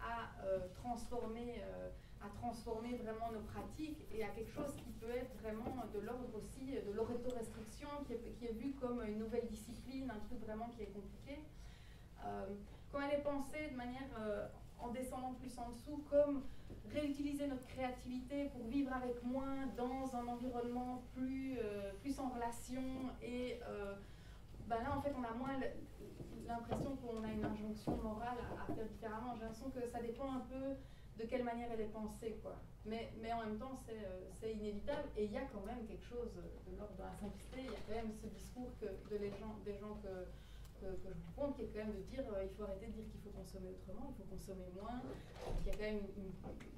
à transformer vraiment nos pratiques et à quelque chose qui peut être vraiment de l'ordre aussi de l'autorestriction, qui est vu comme une nouvelle discipline, un truc vraiment qui est compliqué. Quand elle est pensée de manière, en descendant plus en dessous, comme réutiliser notre créativité pour vivre avec moins dans un environnement plus en relation, et ben là en fait on a moins l'impression qu'on a une injonction morale à faire différemment. J'ai l'impression que ça dépend un peu de quelle manière elle est pensée, quoi. Mais en même temps c'est inévitable, et il y a quand même quelque chose de l'ordre de la simplicité. Il y a quand même ce discours des gens que je rencontre, qui est quand même de dire il faut arrêter de dire qu'il faut consommer autrement, il faut consommer moins. Donc il y a quand même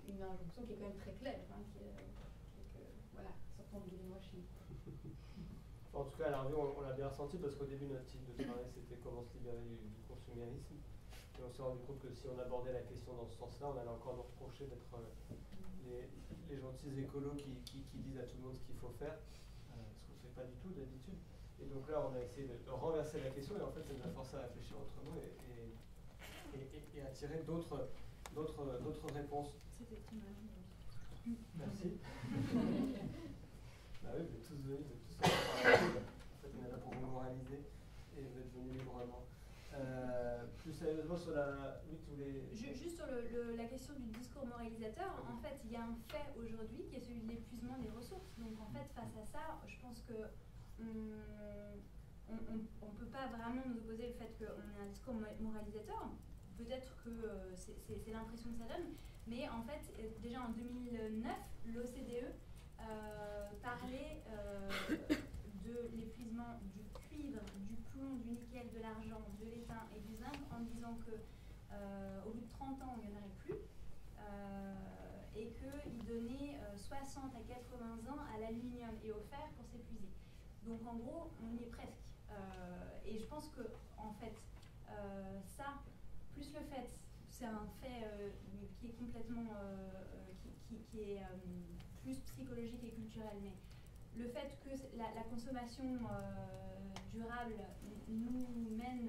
une injonction qui est quand même très claire, hein, qui est que, voilà, sortons de l'immochine. En tout cas, à la revue, on l'a bien ressenti, parce qu'au début, notre titre de travail, c'était comment se libérer du consumérisme. Et on s'est rendu compte que si on abordait la question dans ce sens-là, on allait encore nous reprocher d'être les gentils écolos qui disent à tout le monde ce qu'il faut faire, ce qu'on ne fait pas du tout d'habitude. Et donc là, on a essayé de renverser la question, et en fait, ça nous a forcé à réfléchir autrement et à tirer d'autres réponses. C'était imaginaire. Merci. Ah oui, vous êtes tous venus, en fait on est là pour vous moraliser, et vous êtes venus librement. Plus sérieusement sur la... Oui, tous les... Juste sur la question du discours moralisateur, en fait, il y a un fait aujourd'hui qui est celui de l'épuisement des ressources. Donc, en fait, face à ça, je pense que on ne peut pas vraiment nous opposer au fait qu'on ait un discours moralisateur. Peut-être que c'est l'impression que ça donne, mais en fait, déjà en 2009, l'OCDE parlait de l'épuisement du cuivre, du plomb, du nickel, de l'argent, de l'étain et du zinc, en disant que au bout de 30 ans, il n'y en aurait plus, et qu'il donnait 60 à 80 ans à l'aluminium et au fer pour s'épuiser. Donc en gros, on y est presque. Et je pense que, en fait, ça, plus le fait, c'est un fait qui est complètement, qui est plus psychologique et culturel, mais le fait que la consommation durable nous mène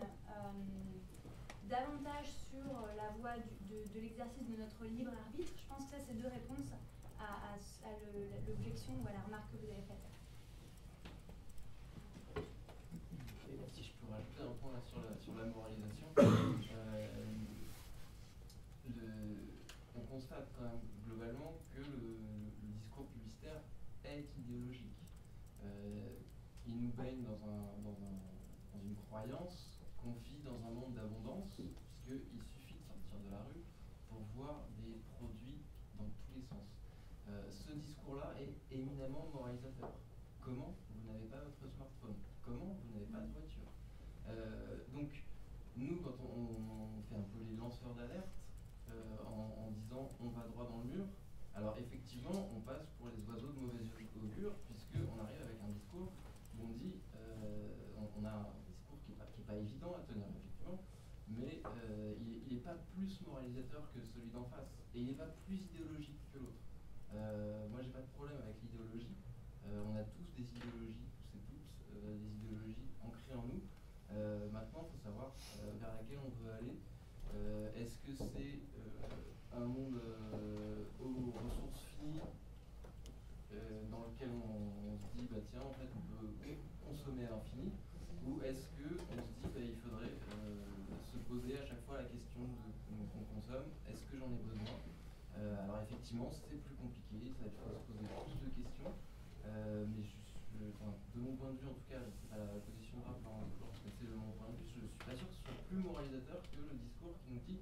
davantage sur la voie de l'exercice de notre libre arbitre, je pense que ça, c'est deux réponses à l'objection ou à la remarque que vous avez faite. Et là, si je peux rajouter un point là, sur la moralisation, on constate quand même globalement que le discours publicitaire est idéologique. Il nous baigne dans une croyance qu'on vit dans un monde d'abondance, puisqu'il suffit de sortir de la rue pour voir des produits dans tous les sens. Ce discours-là est éminemment moralisateur. Comment vous n'avez pas votre smartphone? Comment vous n'avez pas de voiture? Donc, nous, quand on fait un peu les lanceurs d'alerte, en disant on va droit dans le mur, alors effectivement, on passe pour les oiseaux de mauvaise augure, puisqu'on arrive avec un discours où on dit, on a un discours qui n'est pas évident à tenir, effectivement, mais il n'est pas plus moralisateur que celui d'en face, et il n'est pas plus idéologique que l'autre. Moi, j'ai pas de problème avec l'idéologie. On a tous des idéologies, tous et toutes, des idéologies ancrées en nous. Maintenant, il faut savoir vers laquelle on veut aller. Est-ce que c'est un monde aux ressources finies dans lequel on se dit, bah tiens, en fait, on peut consommer à l'infini, ou est-ce qu'on se dit, bah, il faudrait se poser à chaque fois la question de qu'on consomme, est-ce que j'en ai besoin? Alors effectivement, c'est plus compliqué, ça va se poser plus de questions. Mais de mon point de vue, en tout cas, c'est pas la position rap, mais c'est mon point de vue, je suis pas sûr que ce soit plus moralisateur que le discours qui nous dit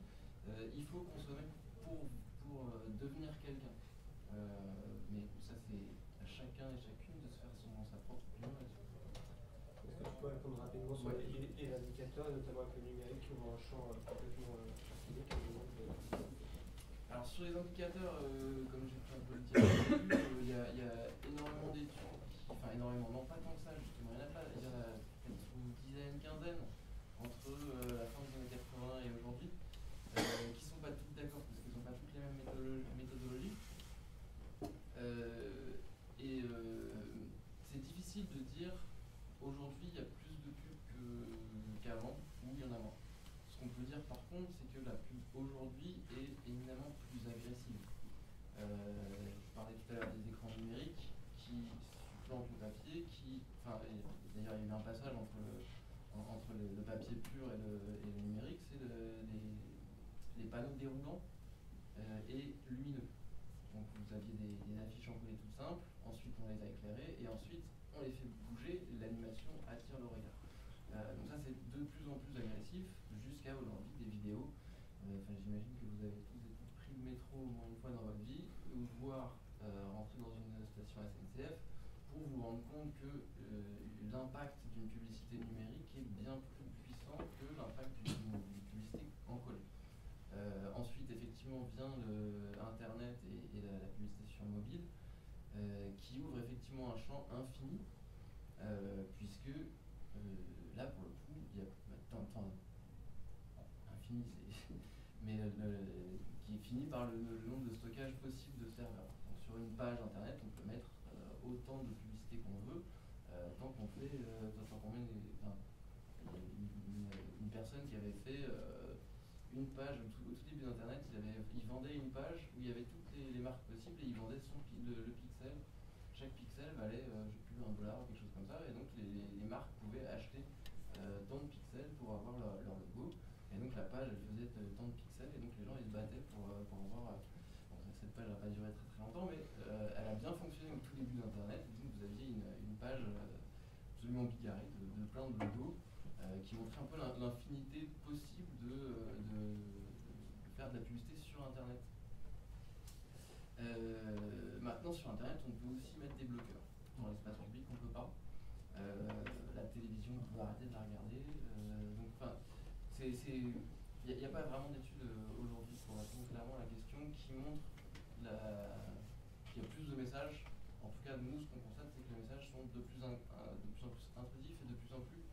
il faut consommer pour devenir quelqu'un. Mais ça, c'est à chacun et chacune de se faire sa propre opinion là-dessus. Est-ce que tu peux répondre rapidement sur les indicateurs, notamment avec le numérique, qui ouvre un champ complètement physique? Alors sur les indicateurs, comme j'ai pu un peu le dire, il y a énormément d'études, enfin énormément, non pas tant que ça, justement, il y en a pas, il y en a peut-être une dizaine, quinzaine, entre la fin des années 80 et aujourd'hui, qui ne sont pas toutes d'accord, parce qu'ils n'ont pas toutes les mêmes méthodologies. C'est difficile de dire, aujourd'hui, il y a plus de pubs qu'avant, ou il y en a moins. Ce qu'on peut dire par contre, c'est que la pub aujourd'hui est éminemment plus agressive. Je parlais tout à l'heure des écrans numériques qui supplantent le papier, d'ailleurs il y a eu un passage entre le papier pur et le numérique, c'est les panneaux déroulants et lumineux. Donc vous aviez des affiches en coulée toutes simples, ensuite on les a éclairées et ensuite on les fait bouger, l'animation attire le regard. Donc ça c'est de plus en plus agressif, jusqu'à aujourd'hui des vidéos, j'imagine que vous avez tous pris le métro au moins une fois dans votre vie, ou voire rentrer dans une station SNCF, pour vous rendre compte que l'impact d'une publicité numérique est bien plus puissant que l'impact d'une publicité en colle. Ensuite effectivement vient Internet et la publicité sur mobile, qui ouvre effectivement un champ infini, puisque là, pour le coup, il y a infini, mais qui finit par le nombre de stockages possibles de serveurs. Donc, sur une page internet, on peut mettre autant de publicité qu'on veut, une personne qui avait fait une page au tout début d'internet, il vendait une page où il y avait toutes les marques possibles et il vendait le pixel. Chaque pixel valait $1 ou quelque chose comme ça, et donc les marques pouvaient acheter tant de pixels pour avoir leur logo. Et donc la page faisait tant de pixels, et donc les gens ils se battaient pour avoir... Bon, cette page n'a pas duré très très longtemps, mais elle a bien fonctionné au tout début d'Internet. Donc vous aviez une page absolument bigarrée de plein de logos qui montrait un peu l'infinité possible de faire de la publicité sur Internet. Maintenant sur Internet, on peut aussi mettre des bloqueurs. Dans l'espace public, on ne peut pas. La télévision, on peut arrêter de la regarder. Donc, il n'y a pas vraiment d'études aujourd'hui pour répondre clairement à la question qui montre qu'il y a plus de messages. En tout cas, nous, ce qu'on constate, c'est que les messages sont de plus en plus intrusifs et de plus en plus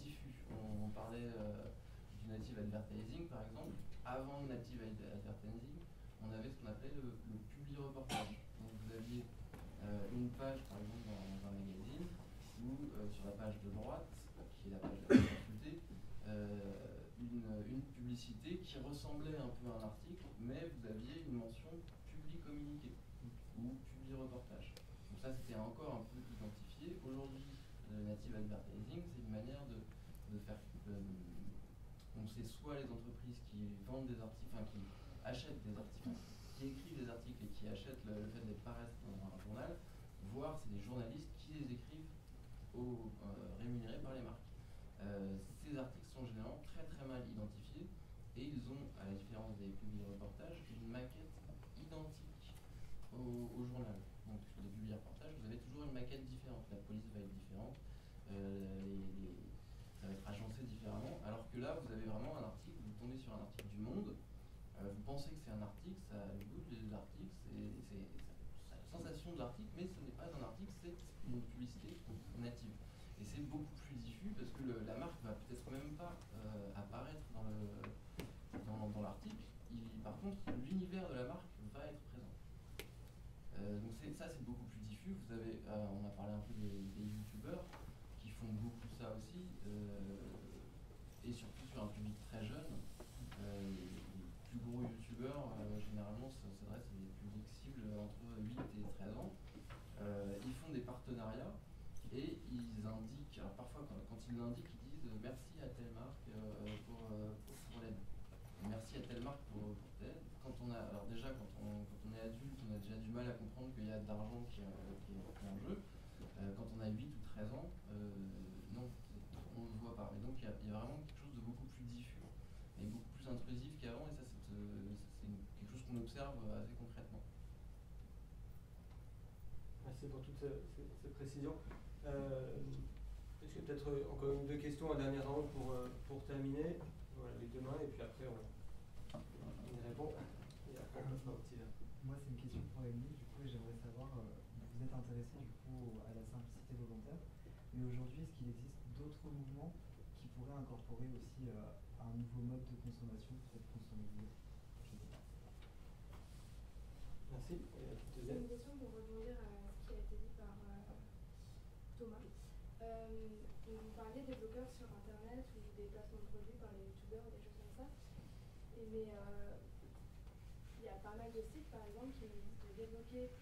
diffus. On parlait du native advertising, par exemple. Avant le native advertising, on avait ce qu'on appelait le publi-reportage. Donc vous aviez une page, par exemple, dans un magazine, ou sur la page de droite, qui est la page de la faculté, une publicité qui ressemblait un peu à un article, mais vous aviez une mention publi-communiqué ou publi-reportage. Donc ça, c'était encore un peu identifié. Aujourd'hui, le native advertising, c'est une manière de faire... on sait soit les entreprises qui vendent des articles, enfin qui achètent des articles, qui écrivent des articles et qui achètent le fait d'être paraître dans un journal, voire c'est des journalistes qui les écrivent rémunérés par les marques. Ces articles sont généralement très très mal identifiés et ils ont, à la différence des publi-reportages, une maquette identique au journal. Donc sur les publi-reportages, vous avez toujours une maquette différente, la police va être différente, ça va être agencé différemment, alors que là vous avez vraiment un article, vous tombez sur un article du Monde, vous pensez que c'est un article, ça a le goût de l'article, ça a la sensation de l'article, mais ce n'est pas un article, c'est une publicité native. Et c'est beaucoup plus diffus parce que la marque va peut-être même pas apparaître dans l'article. Par contre, l'univers de la marque va être présent. Donc ça, c'est beaucoup plus diffus. Vous avez, on a parlé un peu des youtubeurs qui font beaucoup ça aussi, et surtout sur un public très jeune. Les plus gros youtubeurs, généralement, s'adressent à des publics cibles entre 8 et 13 ans. Ils font des partenariats. Et ils indiquent, alors parfois quand ils l'indiquent, ils disent merci à telle marque pour l'aide, merci à telle marque pour l'aide. Alors déjà quand on est adulte, on a déjà du mal à comprendre qu'il y a de l'argent qui est en jeu. Quand on a 8 ou 13 ans, non, on ne le voit pas. Et donc il y a vraiment quelque chose de beaucoup plus diffus et beaucoup plus intrusif qu'avant, et ça c'est quelque chose qu'on observe assez concrètement. Merci pour toutes ces précisions. J'ai peut-être encore une ou deux questions en dernière ronde pour terminer. Voilà, les deux mains, et puis après on y répond. Et après on passe au petit verre. Moi, c'est une question pour Émilie. Du coup, j'aimerais savoir, vous êtes intéressé du coup à la simplicité volontaire, mais aujourd'hui, est-ce qu'il existe d'autres mouvements qui pourraient incorporer aussi un nouveau mode de consommation, peut-être consommer mieux? Merci. C'est une question pour rebondir à ce qui a été dit par Thomas. Vous parliez des blogueurs sur Internet ou des placements de produits par les youtubeurs ou des choses comme ça. Mais il y a pas mal de sites, par exemple, qui nous disent de débloquer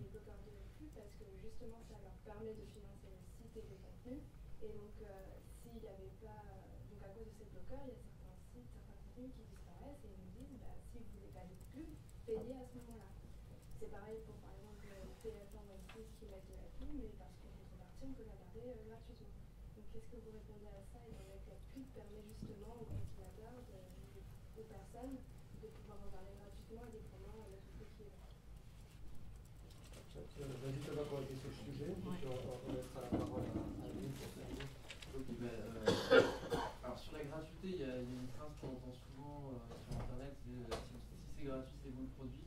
les blogueurs de pub parce que justement ça leur permet de financer le site et le contenu. Et donc s'il n'y avait pas, donc à cause de ces bloqueurs, il y a certains sites, certains contenus qui disparaissent et ils nous disent bah, si vous voulez pas de pub, payez à ce moment-là. C'est pareil pour, par exemple, TF1 qui mettent de la pub, mais parce qu'en contrepartie, on peut la garder gratuitement. Donc, qu'est-ce que vous répondez à ça? Et avec la pub permet justement aux utilisateurs, aux personnes, de pouvoir regarder gratuitement des promos avec tout ce qui est là. Vas-y, Thomas, pour rester sur le sujet, puis on laissera la parole à Lune pour terminer. Alors, sur la gratuité, il y a une phrase qu'on entend souvent sur Internet, c'est si c'est gratuit, c'est vous le produit.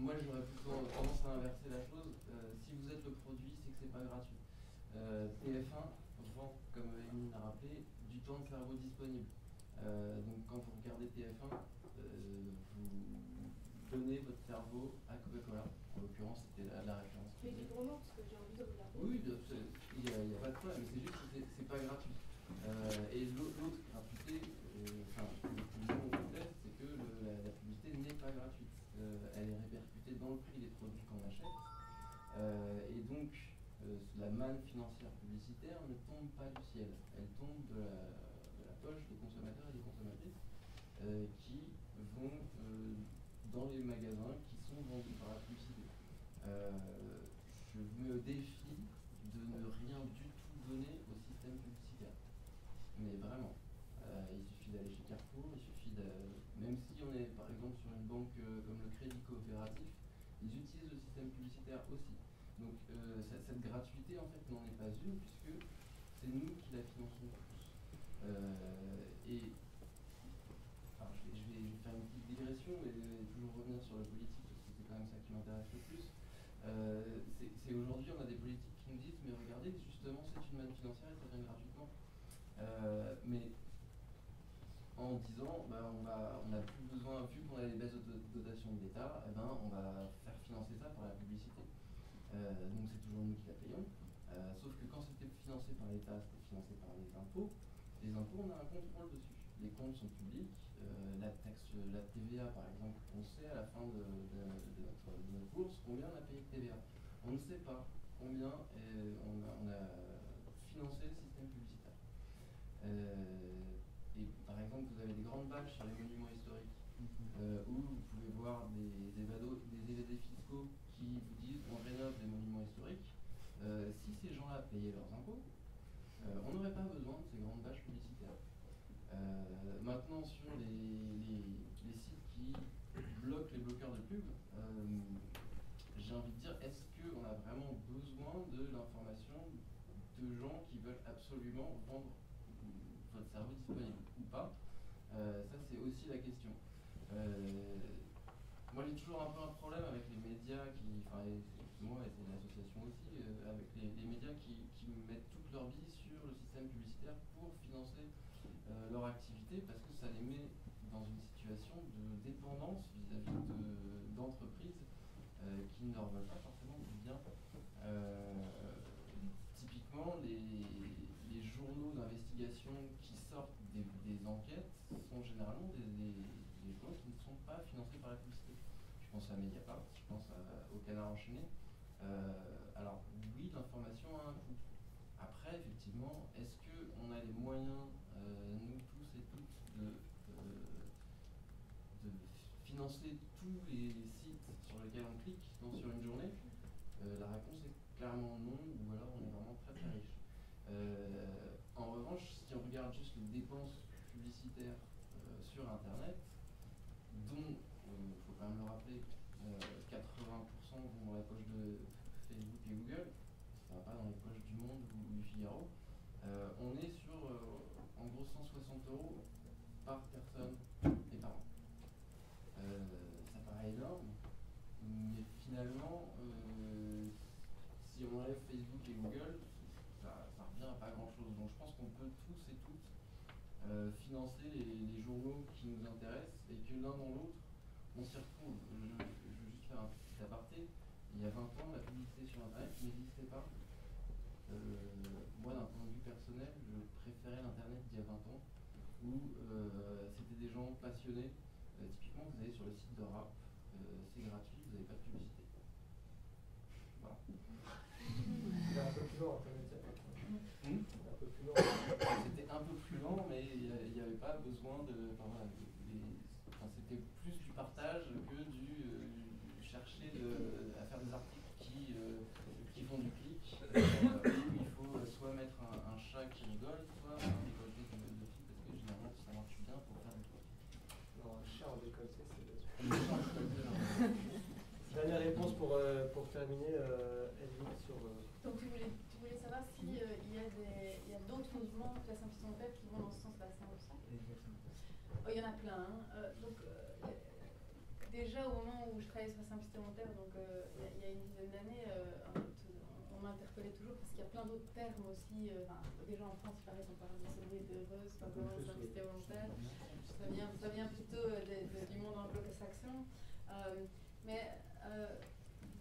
Moi, j'aurais plutôt tendance à inverser la chose. Si vous êtes le produit, c'est que c'est pas gratuit. TF1 vend, comme Emeline l'a rappelé, du temps de cerveau disponible. Donc, quand vous regardez TF1, vous donnez votre cerveau à Coca-Cola. En l'occurrence, c'était la référence. Mais c'est pour moi, parce que j'ai envie de regarder. Oui, il n'y a pas de problème, c'est juste que c'est pas gratuit. Et l'autre gratuité, enfin, le mot en fait, c'est que la publicité n'est pas gratuite. Elle est répercutée dans le prix des produits qu'on achète. Et donc, la manne financière publicitaire ne tombe pas du ciel. Elle tombe de la poche des consommateurs et des consommatrices qui vont dans les magasins qui sont vendus par la FUCID. Je me défie de ne rien du tout donner au système publicitaire. Mais vraiment. Il suffit d'aller chez Carrefour, il suffit de... Même si on est par exemple sur une banque comme le Crédit Coopératif, ils utilisent le système publicitaire aussi. Donc cette gratuité en fait n'en est pas une puisque c'est nous qui la finançons tous. Je vais faire une petite digression et toujours revenir sur la politique parce que c'est quand même ça qui m'intéresse le plus. C'est aujourd'hui on a des politiques qui nous disent mais regardez justement c'est une manne financière et ça vient gratuitement. Mais en disant bah, on n'a plus besoin, vu qu'on a les baisses de dotation de l'État, eh ben, on va faire financer ça par la publicité. Donc c'est toujours nous qui la payons. Sauf que quand c'était financé par l'État, c'était financé par les impôts. Les impôts, on a un contrôle dessus. Les comptes sont publics. La taxe, la TVA, par exemple, on sait à la fin de notre course combien on a payé de TVA. On ne sait pas combien on a financé le système publicitaire. Et par exemple, vous avez des grandes bâches sur les monuments historiques où vous pouvez voir des évadés fiscaux qui vous disent on rénove des monuments historiques. Si ces gens-là payaient leurs impôts, on n'aurait pas besoin de ces grandes bâches publicitaires. Maintenant, sur les sites qui bloquent les bloqueurs de pub, j'ai envie de dire, est-ce qu'on a vraiment besoin de l'information de gens qui veulent absolument vendre votre service disponible ou pas, ça c'est aussi la question. Moi j'ai toujours un peu un problème avec les médias, enfin moi et l'association aussi, avec les médias qui mettent toute leur vie sur le système publicitaire pour financer leur activité parce que ça les met dans une situation de dépendance vis-à-vis d'entreprises qui ne leur veulent pas forcément du bien. Typiquement, les journaux d'investigation qui sortent des enquêtes sont généralement des journaux qui ne sont pas financés par la publicité. Je pense à Mediapart, je pense au Canard Enchaîné. Alors oui, l'information a un coût. Après, effectivement, est-ce qu'on a les moyens, nous tous et toutes, de financer tous les sites sur lesquels on clique sur une journée? La réponse est clairement non, ou alors on est vraiment très très riche. En revanche, si on regarde juste les dépenses publicitaires sur Internet, dont, il faut quand même le rappeler, 80% vont dans la poche de Facebook et Google, ça va pas dans les poches du Monde ou du Figaro, on est sur en gros 160 € par personne et par an. Ça paraît énorme, mais finalement, si on enlève Facebook et Google, ça revient à pas grand-chose. Donc je pense qu'on peut tous et toutes financer les journaux qui nous intéressent et que l'un dans l'autre, on s'y retrouve. Je veux juste faire un petit aparté. Il y a 20 ans, la publicité sur Internet n'existait pas. Moi, d'un point de vue personnel, je préférais l'Internet d'il y a 20 ans, où c'était des gens passionnés. Typiquement, vous allez sur le site de rap, c'est gratuit, vous n'avez pas de publicité. Voilà. Il est un peu plus lent, c'était un peu plus lent, mais il n'y avait pas besoin de... Enfin, voilà, c'était plus du partage que du chercher à faire des articles qui font du clic. Où il faut soit mettre un chat qui rigole, soit un décolleté de filles, parce que généralement ça marche bien pour faire des trucs. Non, un chat en décolleté, c'est le... Dernière réponse pour terminer, Emeline, sur... Donc tu voulais savoir s'il y a d'autres mouvements de la simplification de PEP qui vont dans ce sens-là, c'est un obstacle ? Il y en a plein. Hein. Déjà, au moment où je travaillais sur la simplification de PEP, donc il y a une dizaine d'années, on m'interpellait toujours parce qu'il y a plein d'autres termes aussi. Déjà en France, par exemple, on parle de solide, de rose, par exemple, de simplicité volontaire. Ça vient plutôt du monde anglo-saxon. Mais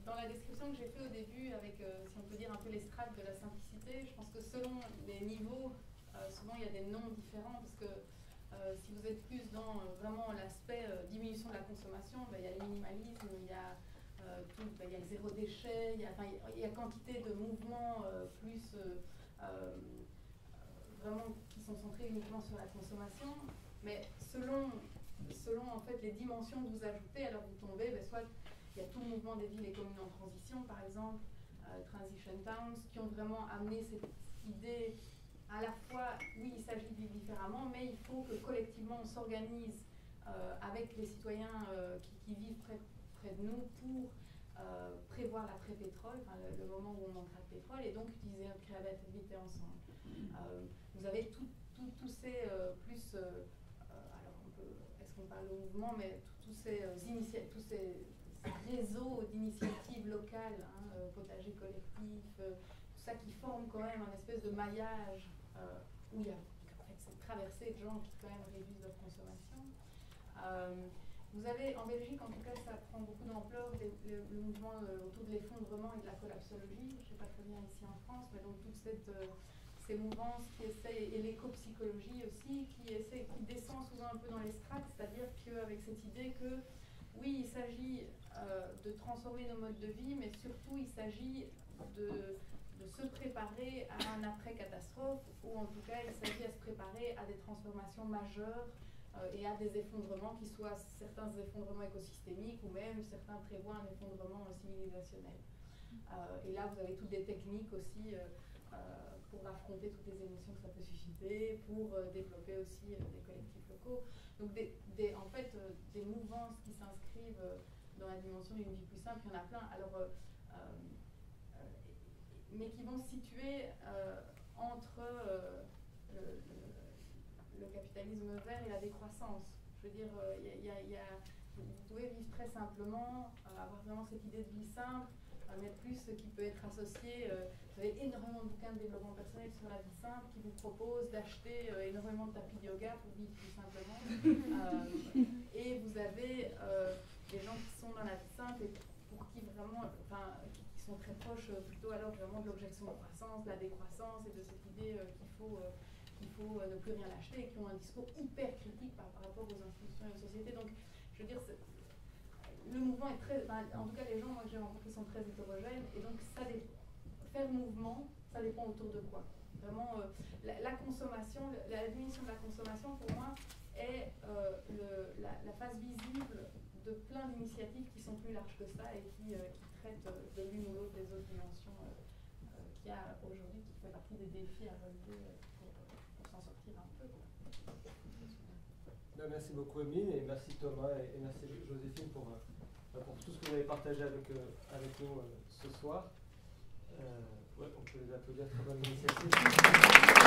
dans la description que j'ai fait au début, avec, si on peut dire, un peu les strates de la simplicité, je pense que selon les niveaux, souvent il y a des noms différents, parce que si vous êtes plus dans vraiment l'aspect diminution de la consommation, il y a le minimalisme, il y a il y a le zéro déchet, il y a quantité de mouvements vraiment qui sont centrés uniquement sur la consommation, mais selon en fait les dimensions que vous ajoutez, alors vous tombez, soit il y a tout le mouvement des villes et communes en transition, par exemple, Transition Towns, qui ont vraiment amené cette idée à la fois, oui, il s'agit de vivre différemment, mais il faut que collectivement on s'organise avec les citoyens qui vivent près de nous pour prévoir l'après-pétrole, le moment où on manquera de pétrole, et donc utiliser notre créativité ensemble. Vous avez tous ces est-ce qu'on parle de mouvement, mais tous ces réseaux d'initiatives locales, potagers collectifs, tout ça qui forme quand même un espèce de maillage où il y a en fait cette traversée de gens qui quand même réduisent leur consommation. Vous avez en Belgique, en tout cas ça prend beaucoup d'ampleur, le mouvement autour de l'effondrement et de la collapsologie, je ne sais pas très bien ici en France, mais donc toutes ces mouvances qui essaient, et l'éco-psychologie aussi, qui descend souvent un peu dans les strates, c'est-à-dire qu'avec cette idée que oui, il s'agit de transformer nos modes de vie, mais surtout il s'agit de se préparer à un après-catastrophe, ou en tout cas il s'agit à se préparer à des transformations majeures et à des effondrements qui soient certains effondrements écosystémiques, ou même certains prévoient un effondrement civilisationnel. Et là, vous avez toutes des techniques aussi pour affronter toutes les émotions que ça peut susciter, pour développer aussi des collectifs locaux. Donc des mouvances qui s'inscrivent dans la dimension d'une vie plus simple, il y en a plein, alors, mais qui vont se situer entre le capitalisme vert et la décroissance. Je veux dire, vous pouvez vivre très simplement, avoir vraiment cette idée de vie simple, mais plus ce qui peut être associé. Vous avez énormément de bouquins de développement personnel sur la vie simple qui vous proposent d'acheter énormément de tapis de yoga pour vivre plus simplement. Et vous avez des gens qui sont dans la vie simple et pour qui vraiment, qui sont très proches plutôt alors vraiment de l'objection de croissance, de la décroissance et de cette idée qu'il faut ne plus rien acheter, et qui ont un discours hyper critique par rapport aux institutions et aux sociétés. Donc, je veux dire, le mouvement est très... en tout cas, les gens moi, que j'ai rencontrés sont très hétérogènes, et donc faire mouvement, ça dépend autour de quoi. Vraiment, la consommation, la diminution de la consommation, pour moi, est la face visible de plein d'initiatives qui sont plus larges que ça et qui traitent de l'une ou l'autre des autres dimensions qu'il y a aujourd'hui, qui fait partie des défis à relever. S'en sortir un peu. Non, merci beaucoup Emeline, et merci Thomas et merci Joséphine pour tout ce que vous avez partagé avec nous ce soir. Ouais, on peut les applaudir, très bonne initiative.